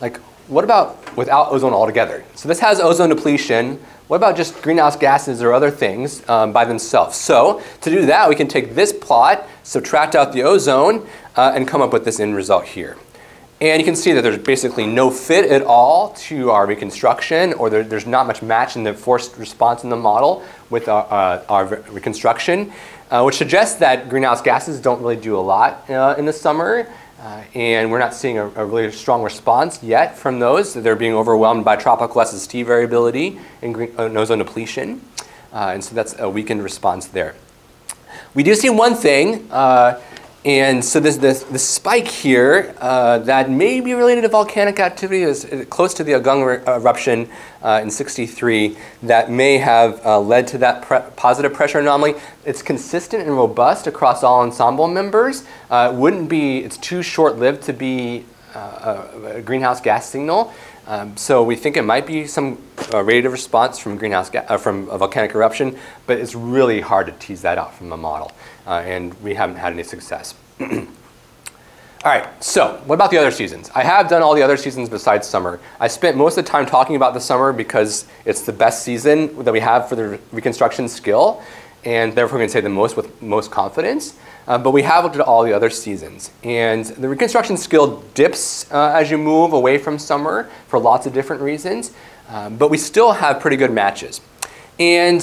Like, what about without ozone altogether? So this has ozone depletion. What about just greenhouse gases or other things um, by themselves? So to do that, we can take this plot, subtract out the ozone, uh, and come up with this end result here. And you can see that there's basically no fit at all to our reconstruction, or there, there's not much match in the forced response in the model with our, uh, our reconstruction, uh, which suggests that greenhouse gases don't really do a lot uh, in the summer. Uh, and we're not seeing a, a really strong response yet from those. They're being overwhelmed by tropical S S T variability and green, uh, ozone depletion. Uh, and so that's a weakened response there. We do see one thing. Uh, and so this, this, this spike here uh, that may be related to volcanic activity is close to the Agung eruption uh, in sixty-three that may have uh, led to that pre positive pressure anomaly. It's consistent and robust across all ensemble members. Uh, it wouldn't be, it's too short-lived to be uh, a, a greenhouse gas signal. Um, so we think it might be some uh, radiative response from, greenhouse ga uh, from a volcanic eruption, but it's really hard to tease that out from the model. Uh, and we haven't had any success. All right, so what about the other seasons? I have done all the other seasons besides summer. I spent most of the time talking about the summer because it's the best season that we have for the reconstruction skill, and therefore we can say the most with most confidence. Uh, but we have looked at all the other seasons. And the reconstruction skill dips uh, as you move away from summer for lots of different reasons. Um, but we still have pretty good matches. And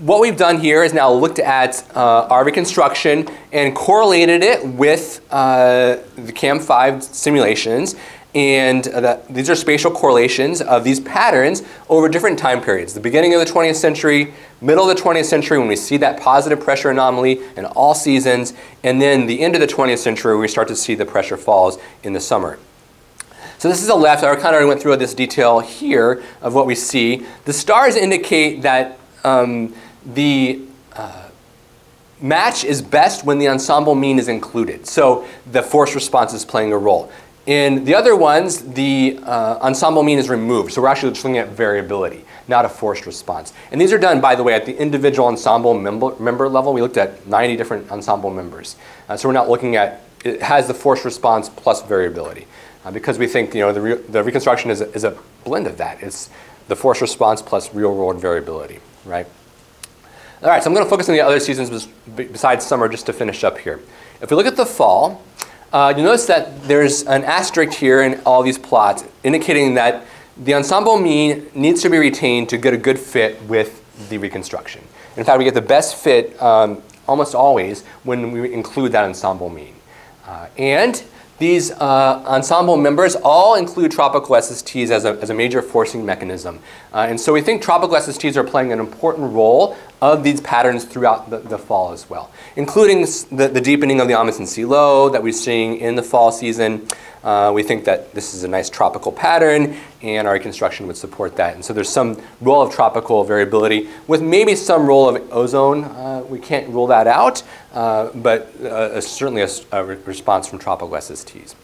what we've done here is now looked at uh, our reconstruction and correlated it with uh, the CAM five simulations. And the, these are spatial correlations of these patterns over different time periods. The beginning of the twentieth century, middle of the twentieth century when we see that positive pressure anomaly in all seasons, and then the end of the twentieth century where we start to see the pressure falls in the summer. So this is the left. I kind of already went through this detail here of what we see. The stars indicate that um, the uh, match is best when the ensemble mean is included. So the forced response is playing a role. In the other ones, the uh, ensemble mean is removed. So we're actually just looking at variability, not a forced response. And these are done, by the way, at the individual ensemble member, member level. We looked at ninety different ensemble members. Uh, so we're not looking at, it has the forced response plus variability. Uh, because we think you know, the, re the reconstruction is a, is a blend of that. It's the forced response plus real world variability, right? All right, so I'm going to focus on the other seasons besides summer just to finish up here. If we look at the fall, Uh, you'll notice that there's an asterisk here in all these plots indicating that the ensemble mean needs to be retained to get a good fit with the reconstruction. In fact, we get the best fit um, almost always when we include that ensemble mean. Uh, and these uh, ensemble members all include tropical S S Ts as a, as a major forcing mechanism. Uh, and so we think tropical S S Ts are playing an important role of these patterns throughout the, the fall as well, including the, the deepening of the Amundsen sea low that we're seeing in the fall season. Uh, we think that this is a nice tropical pattern, and our reconstruction would support that. And so there's some role of tropical variability with maybe some role of ozone. Uh, we can't rule that out, uh, but uh, certainly a, a re response from tropical S S Ts.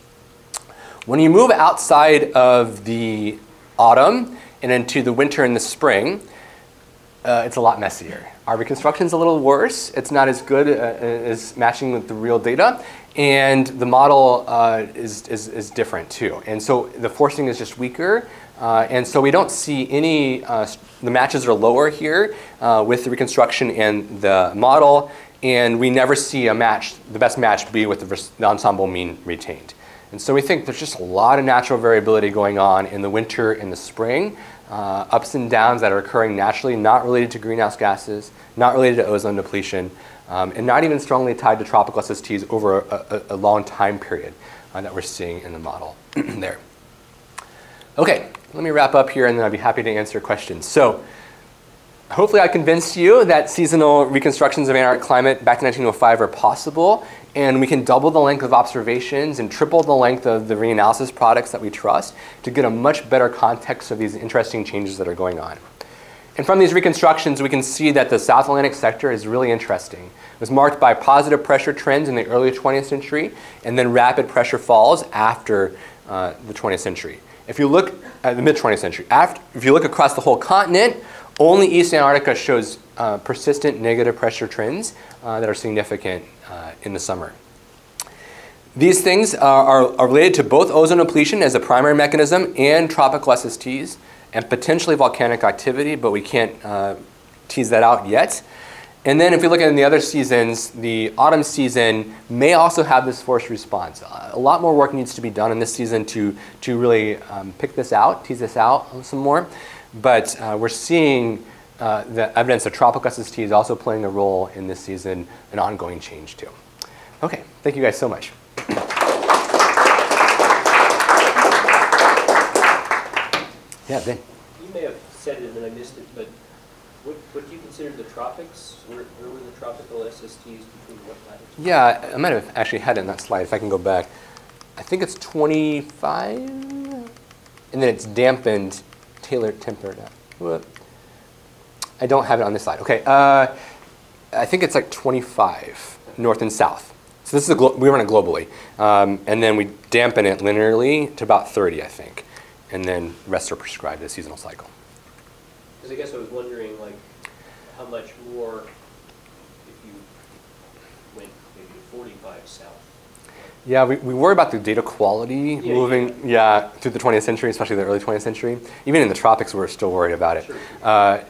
When you move outside of the autumn and into the winter and the spring, Uh, it's a lot messier. Our reconstruction's a little worse. It's not as good uh, as matching with the real data. And the model uh, is, is, is different too. And so the forcing is just weaker. Uh, and so we don't see any, uh, the matches are lower here uh, with the reconstruction and the model. And we never see a match, the best match be with the, the ensemble mean retained. And so we think there's just a lot of natural variability going on in the winter and the spring. Uh, ups and downs that are occurring naturally, not related to greenhouse gases, not related to ozone depletion, um, and not even strongly tied to tropical S S Ts over a, a, a long time period uh, that we're seeing in the model there. Okay, let me wrap up here and then I'll be happy to answer questions. So, hopefully I convinced you that seasonal reconstructions of Antarctic climate back to nineteen oh five are possible, and we can double the length of observations and triple the length of the reanalysis products that we trust to get a much better context of these interesting changes that are going on. And from these reconstructions, we can see that the South Atlantic sector is really interesting. It was marked by positive pressure trends in the early twentieth century and then rapid pressure falls after uh, the twentieth century. If you look at the mid twentieth century, after, if you look across the whole continent, only East Antarctica shows uh, persistent negative pressure trends uh, that are significant uh, in the summer. These things are, are, are related to both ozone depletion as a primary mechanism and tropical S S Ts and potentially volcanic activity, but we can't uh, tease that out yet. And then if you look at the other seasons, the autumn season may also have this forced response. A lot more work needs to be done in this season to, to really um, pick this out, tease this out some more. But uh, we're seeing uh, the evidence of tropical S S T is also playing a role in this season, an ongoing change too. Okay, thank you guys so much. Yeah, Ben. You may have said it and I missed it, but what, what do you consider the tropics? Where, where were the tropical S S Ts between what latitudes? Yeah, I might have actually had it in that slide if I can go back. I think it's twenty-five, and then it's dampened. Tailored tempered up. I don't have it on this slide. Okay, uh, I think it's like twenty-five north and south. So this is a glo we run it globally, um, and then we dampen it linearly to about thirty, I think, and then rest are prescribed as a seasonal cycle. Because I guess I was wondering, like, how much more if you went maybe forty-five south. Yeah, we, we worry about the data quality yeah, moving yeah. yeah, through the twentieth century, especially the early twentieth century. Even in the tropics, we're still worried about it. Sure. Uh,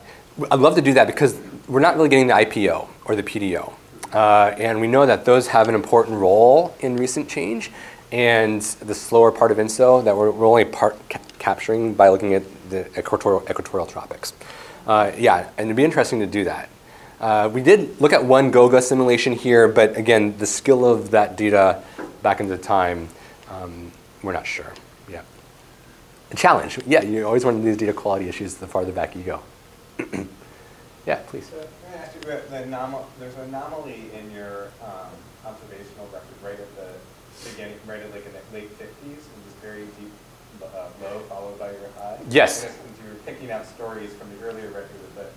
I'd love to do that because we're not really getting the I P O or the P D O. Uh, and we know that those have an important role in recent change. And the slower part of INSO that we're, we're only part ca capturing by looking at the equatorial, equatorial tropics. Uh, yeah, and it'd be interesting to do that. Uh, we did look at one GOGA simulation here, but again, the skill of that data back into time, um, we're not sure. Yeah, a challenge. Yeah, you always want to do these data quality issues the farther back you go. Yeah, please. So I ask you about the anomaly. There's an anomaly in your um, observational record right at the beginning, right at like in the late fifties, and this very deep uh, low followed by your high. Yes. Since you were picking out stories from the earlier record that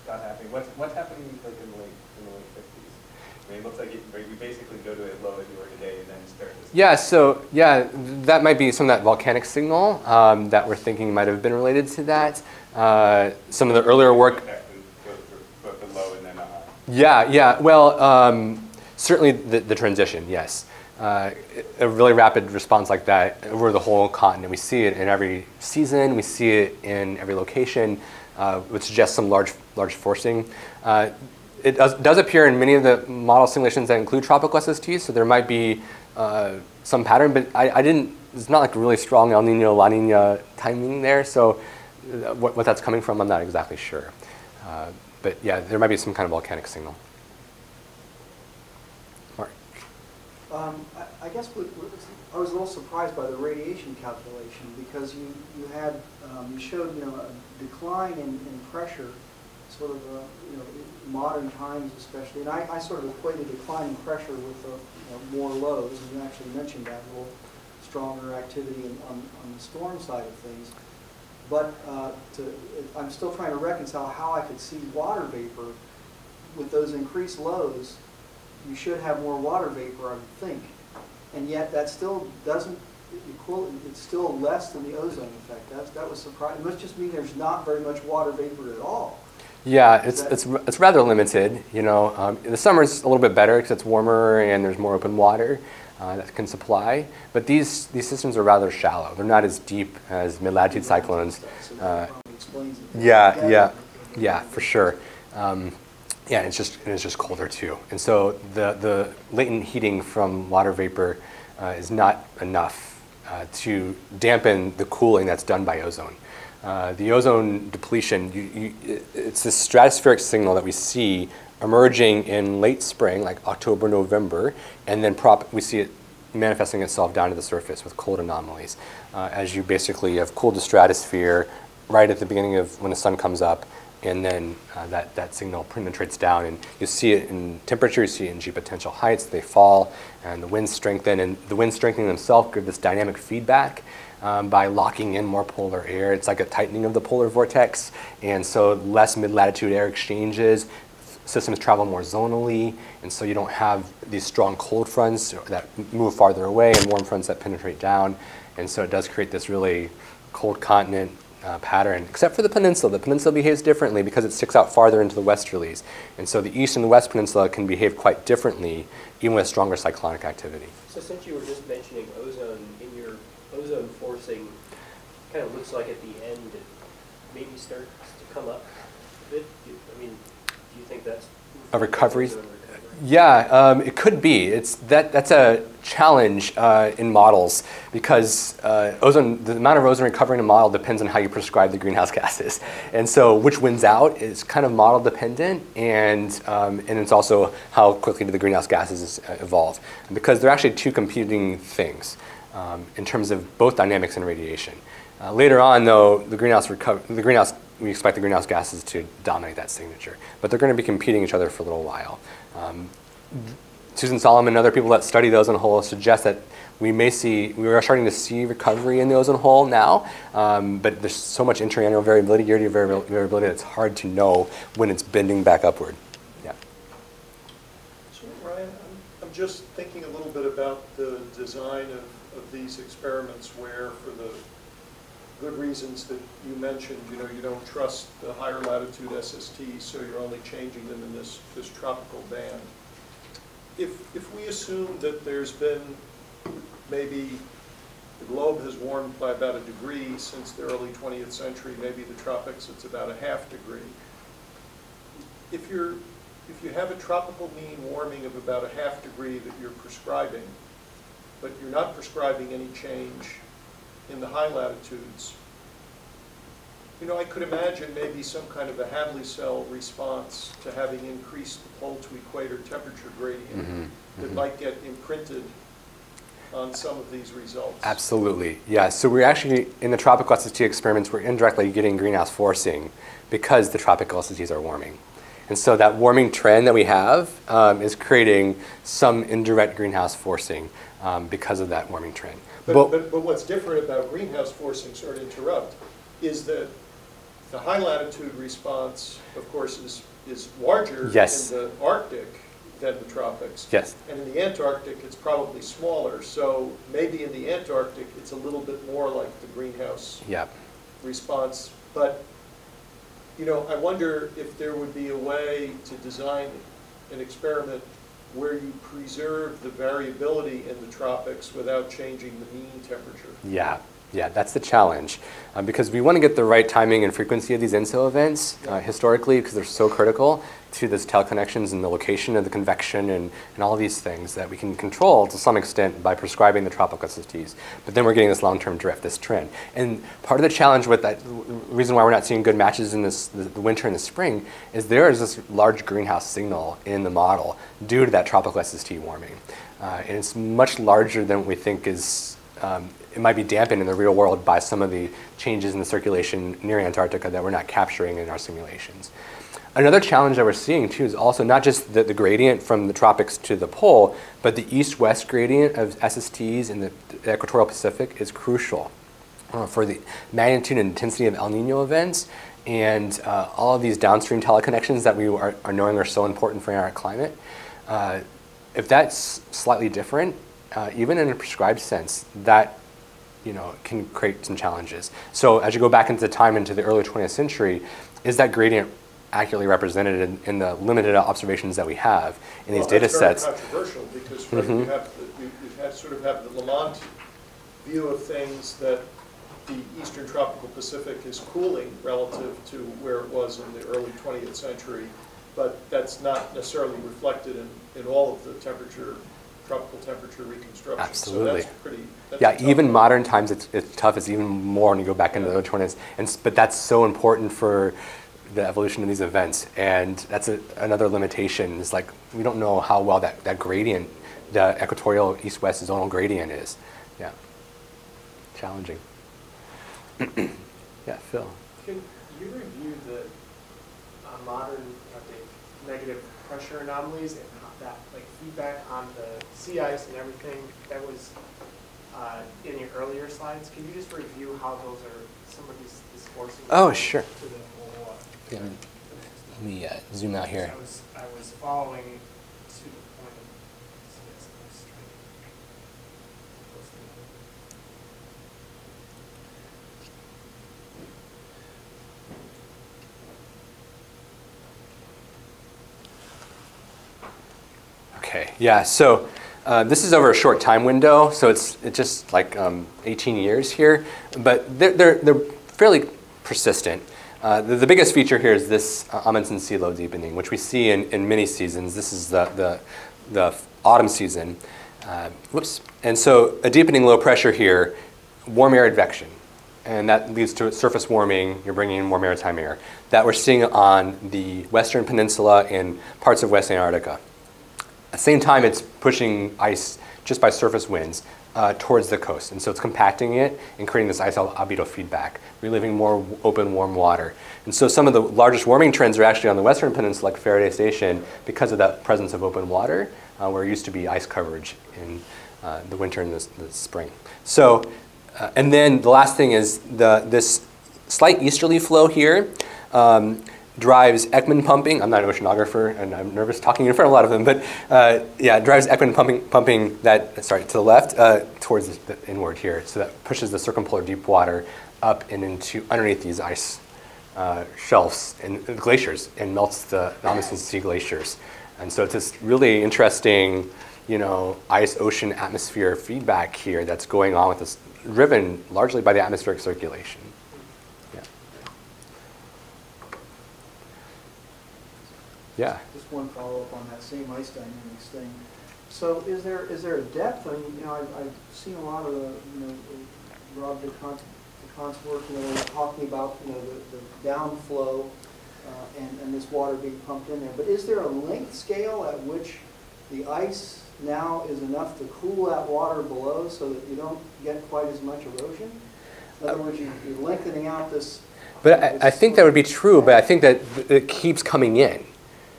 Scott happening. What's what's happening like in the late in the late fifties? I mean, it looks like you, you basically go to a low as you were today and then start this. Yeah, so yeah, that might be some of that volcanic signal um, that we're thinking might have been related to that. Uh, some of the earlier work. Yeah, yeah. Well, um, certainly the, the transition, yes. Uh, a really rapid response like that over the whole continent. We see it in every season. We see it in every location, uh, which suggests some large, large forcing. Uh, It does, does appear in many of the model simulations that include tropical S S Ts, so there might be uh, some pattern, but I, I didn't, it's not like really strong El Nino, La Nina timing there, so th what, what that's coming from, I'm not exactly sure. Uh, but yeah, there might be some kind of volcanic signal. Mark. Um, I, I guess what, what, I was a little surprised by the radiation calculation, because you, you had, um, you showed, you know, a decline in, in pressure, sort of, a, you know, in modern times especially, and I, I sort of equated decline in pressure with a, you know, more lows, and you actually mentioned that a little stronger activity in, on, on the storm side of things. But uh, to, I'm still trying to reconcile how I could see water vapor with those increased lows. You should have more water vapor, I would think, and yet that still doesn't equal. It's still less than the ozone effect. That's, that was surprising. It must just mean there's not very much water vapor at all. Yeah, it's it's it's rather limited. You know, um, in the summer it's a little bit better because it's warmer and there's more open water Uh, that can supply, but these these systems are rather shallow. They're not as deep as mid-latitude cyclones. Uh, yeah, yeah, yeah, for sure. Um, yeah, it's just it's just colder too, and so the the latent heating from water vapor uh, is not enough uh, to dampen the cooling that's done by ozone. Uh, the ozone depletion, you, you, it's this stratospheric signal that we see emerging in late spring, like October, November, and then prop we see it manifesting itself down to the surface with cold anomalies. Uh, as you basically have cooled the stratosphere right at the beginning of when the sun comes up, and then uh, that, that signal penetrates down, and you see it in temperature, you see it in geopotential heights, they fall, and the winds strengthen, and the winds strengthening themselves give this dynamic feedback Um, by locking in more polar air. It's like a tightening of the polar vortex, and so less mid-latitude air exchanges, systems travel more zonally, and so you don't have these strong cold fronts that move farther away and warm fronts that penetrate down, and so it does create this really cold continent uh, pattern, except for the peninsula. The peninsula behaves differently because it sticks out farther into the westerlies, and so the east and the west peninsula can behave quite differently, even with stronger cyclonic activity. So since you were just mentioning ozone, ozone forcing kind of looks like at the end it maybe starts to come up a bit. I mean, do you think that's a recovery? Recovery? Yeah, um, it could be. It's that that's a challenge uh, in models, because uh, ozone, the amount of ozone recovering in a model depends on how you prescribe the greenhouse gases, and so which wins out is kind of model dependent, and um, and it's also how quickly do the greenhouse gases evolve, because they're actually two competing things Um, in terms of both dynamics and radiation. Uh, later on, though, the greenhouse the greenhouse we expect the greenhouse gases to dominate that signature, but they're going to be competing each other for a little while. Um, Susan Solomon and other people that study the ozone hole suggest that we may see we are starting to see recovery in the ozone hole now, um, but there's so much interannual variability, year-to-year variability, that it's hard to know when it's bending back upward. Yeah. So Ryan, I'm, I'm just thinking a little bit about the design of of these experiments where, for the good reasons that you mentioned, you know, you don't trust the higher latitude S S Ts, so you're only changing them in this, this tropical band. If, if we assume that there's been maybe the globe has warmed by about a degree since the early twentieth century, maybe the tropics it's about a half degree. If, you're, if you have a tropical mean warming of about a half degree that you're prescribing, but you're not prescribing any change in the high latitudes, you know, I could imagine maybe some kind of a Hadley cell response to having increased the pole to equator temperature gradient mm-hmm, that mm-hmm. might get imprinted on some of these results. Absolutely, yeah. So we're actually, in the tropical S S T experiments, we're indirectly getting greenhouse forcing because the tropical S S Ts are warming. And so that warming trend that we have um, is creating some indirect greenhouse forcing um, because of that warming trend. But, but, but, but what's different about greenhouse forcing, sorry to interrupt, is that the high latitude response, of course, is, is larger yes. in the Arctic than the tropics. Yes. And in the Antarctic, it's probably smaller. So maybe in the Antarctic, it's a little bit more like the greenhouse yep. response. But you know, I wonder if there would be a way to design an experiment where you preserve the variability in the tropics without changing the mean temperature. Yeah, Yeah, that's the challenge, um, because we want to get the right timing and frequency of these in-so events uh, historically, because they're so critical to those tail connections and the location of the convection and, and all of these things that we can control to some extent by prescribing the tropical S S Ts. But then we're getting this long-term drift, this trend. And part of the challenge with that, reason why we're not seeing good matches in this, the, the winter and the spring, is there is this large greenhouse signal in the model due to that tropical S S T warming. Uh, and it's much larger than what we think is, um, it might be dampened in the real world by some of the changes in the circulation near Antarctica that we're not capturing in our simulations. Another challenge that we're seeing too is also not just the, the gradient from the tropics to the pole, but the east-west gradient of S S Ts in the, the equatorial Pacific is crucial uh, for the magnitude and intensity of El Nino events and uh, all of these downstream teleconnections that we are, are knowing are so important for our climate. Uh, if that's slightly different, uh, even in a prescribed sense, that you know, can create some challenges. So as you go back into time into the early twentieth century, is that gradient accurately represented in, in the limited observations that we have in well, these data sets? Well, that's very controversial because right, mm-hmm. you have the, you, you have sort of have the Lamont view of things that the eastern tropical Pacific is cooling relative to where it was in the early twentieth century, but that's not necessarily reflected in, in all of the temperature tropical temperature reconstruction. Absolutely. So that's pretty, that's yeah, even one. Modern times it's, it's tough. It's even more when you go back into yeah. the twenties. And, but that's so important for the evolution of these events. And that's a, another limitation. It's like we don't know how well that, that gradient, the equatorial east-west zonal gradient is. Yeah. Challenging. Yeah, Phil. Can you review the uh, modern uh, negative pressure anomalies and that like feedback on the sea ice and everything that was uh, in your earlier slides? Can you just review how those are, some of these, these forces? Oh, sure. To the whole, uh, yeah. Let me uh, zoom out here. I was, I was following to the point of this. Okay, yeah, so uh, this is over a short time window, so it's, it's just like um, eighteen years here, but they're, they're, they're fairly persistent. Uh, the, the biggest feature here is this uh, Amundsen Sea low deepening, which we see in, in many seasons. This is the, the, the autumn season. Uh, whoops. And so a deepening low pressure here, warm air advection, and that leads to surface warming. You're bringing in more maritime air that we're seeing on the Western Peninsula and parts of West Antarctica. At the same time, it's pushing ice just by surface winds uh, towards the coast. And so it's compacting it and creating this ice albedo feedback, relieving more open, warm water. And so some of the largest warming trends are actually on the Western Peninsula, like Faraday Station, because of that presence of open water, uh, where it used to be ice coverage in uh, the winter and the, the spring. So, uh, and then the last thing is the, this slight easterly flow here. Um, drives Ekman pumping. I'm not an oceanographer, and I'm nervous talking in front of a lot of them, but uh, yeah, drives Ekman pumping, pumping that, sorry, to the left, uh, towards the inward here. So that pushes the circumpolar deep water up and into underneath these ice uh, shelves and glaciers and melts the Amundsen Sea glaciers. And so it's this really interesting, you know, ice-ocean atmosphere feedback here that's going on with this, driven largely by the atmospheric circulation. Yeah. Just one follow-up on that same ice dynamics thing. So, is there is there a depth? I mean, you know, I've, I've seen a lot of the, you know, Rob DeConte's work, you know, talking about you know the, the downflow uh, and and this water being pumped in there. But is there a length scale at which the ice now is enough to cool that water below, so that you don't get quite as much erosion? In other words, you, you're lengthening out this. But I, I think that would be true. But I think that it keeps coming in.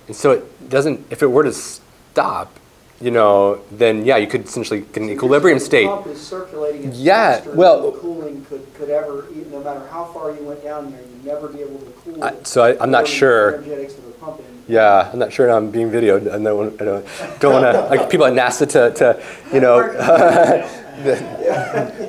And so it doesn't, if it were to stop, you know, then yeah, you could essentially get an so equilibrium state. The pump is circulating as yeah, well, the cooling could, could ever, no matter how far you went down there, you'd never be able to cool I, it. So I, I'm not sure. Energetics of the pumping. Yeah, I'm not sure now I'm being videoed. I don't, I don't, don't want to, like people at NASA to, to you know.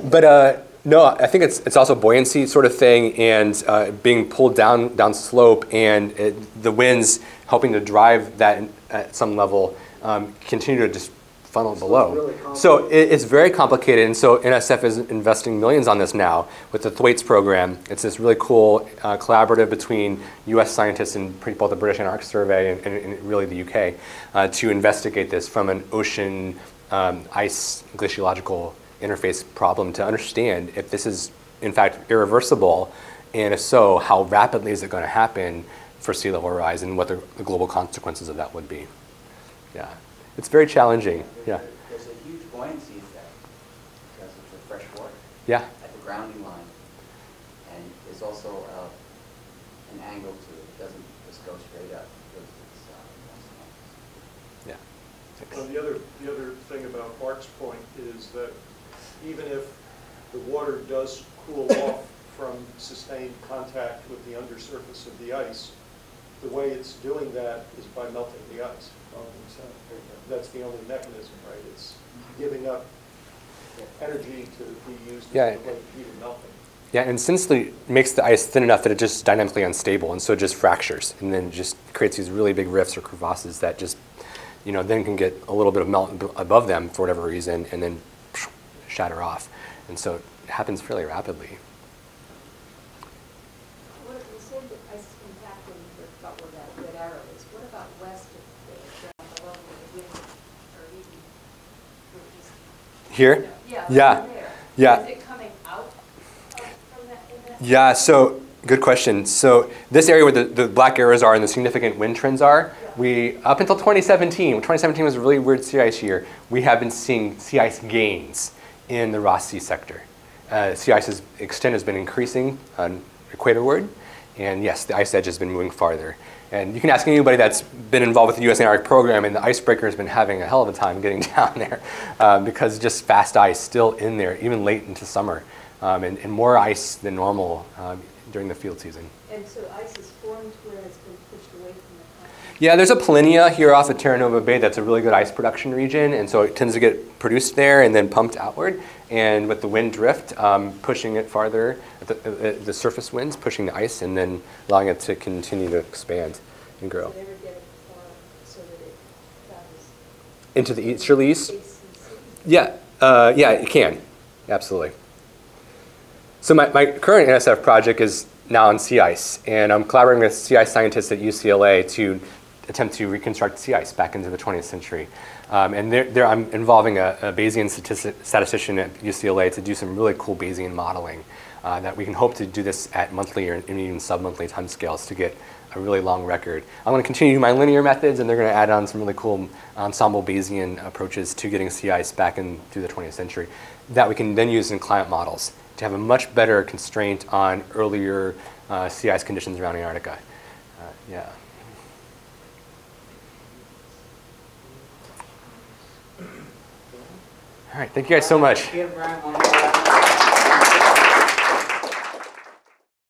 But uh, no, I think it's, it's also buoyancy sort of thing and uh, being pulled down, down slope and it, the winds helping to drive that at some level, um, continue to just funnel below. So it's very complicated, and so N S F is investing millions on this now with the Thwaites program. It's this really cool uh, collaborative between U S scientists and both the British Antarctic Survey and, and, and really the U K uh, to investigate this from an ocean um, ice glaciological interface problem to understand if this is in fact irreversible, and if so, how rapidly is it going to happen for sea level rise and what the, the global consequences of that would be. Yeah, it's very challenging. Yeah. There's, yeah. A, there's a huge buoyancy effect because of the fresh water. Yeah. At the grounding line, and there's also uh, an angle to it. It doesn't just go straight up. It goes to the side. Yeah. Well, the other the other thing about Mark's point is that even if the water does cool off from sustained contact with the undersurface of the ice, the way it's doing that is by melting the ice. That's the only mechanism, right? It's giving up energy to be used to, yeah, the way heat and melting. Yeah, and since it makes the ice thin enough that it's just dynamically unstable, and so it just fractures, and then just creates these really big rifts or crevasses that just, you know, then can get a little bit of melt above them for whatever reason, and then shatter off. And so it happens fairly rapidly. Here? Yeah. Yeah. Yeah. Is it coming out from that, that? Yeah, so good question. So this area where the, the black arrows are and the significant wind trends are, yeah, we, up until twenty seventeen, twenty seventeen was a really weird sea ice year, we have been seeing sea ice gains in the Ross Sea sector. Uh, sea ice's extent has been increasing on equatorward, and yes, the ice edge has been moving farther. And you can ask anybody that's been involved with the U S Antarctic Program, and the icebreaker has been having a hell of a time getting down there um, because just fast ice still in there, even late into summer, um, and, and more ice than normal um, during the field season. And so ice is formed where it's been pushed away from the continent? Yeah, there's a pollinia here off of Terra Nova Bay that's a really good ice production region, and so it tends to get produced there and then pumped outward. And with the wind drift, um, pushing it farther, the, the, the surface winds pushing the ice and then allowing it to continue to expand and grow. So they would get it far so that it travels into the easterly east? Yeah, uh, yeah, it can, absolutely. So my, my current N S F project is now on sea ice, and I'm collaborating with sea ice scientists at U C L A to attempt to reconstruct sea ice back into the twentieth century. Um, and there, there I'm involving a, a Bayesian statistic, statistician at U C L A to do some really cool Bayesian modeling uh, that we can hope to do this at monthly or even sub-monthly timescales to get a really long record. I'm going to continue my linear methods, and they're going to add on some really cool ensemble Bayesian approaches to getting sea ice back into the twentieth century that we can then use in climate models to have a much better constraint on earlier uh, sea ice conditions around Antarctica. Uh, yeah. All right, thank you guys so much.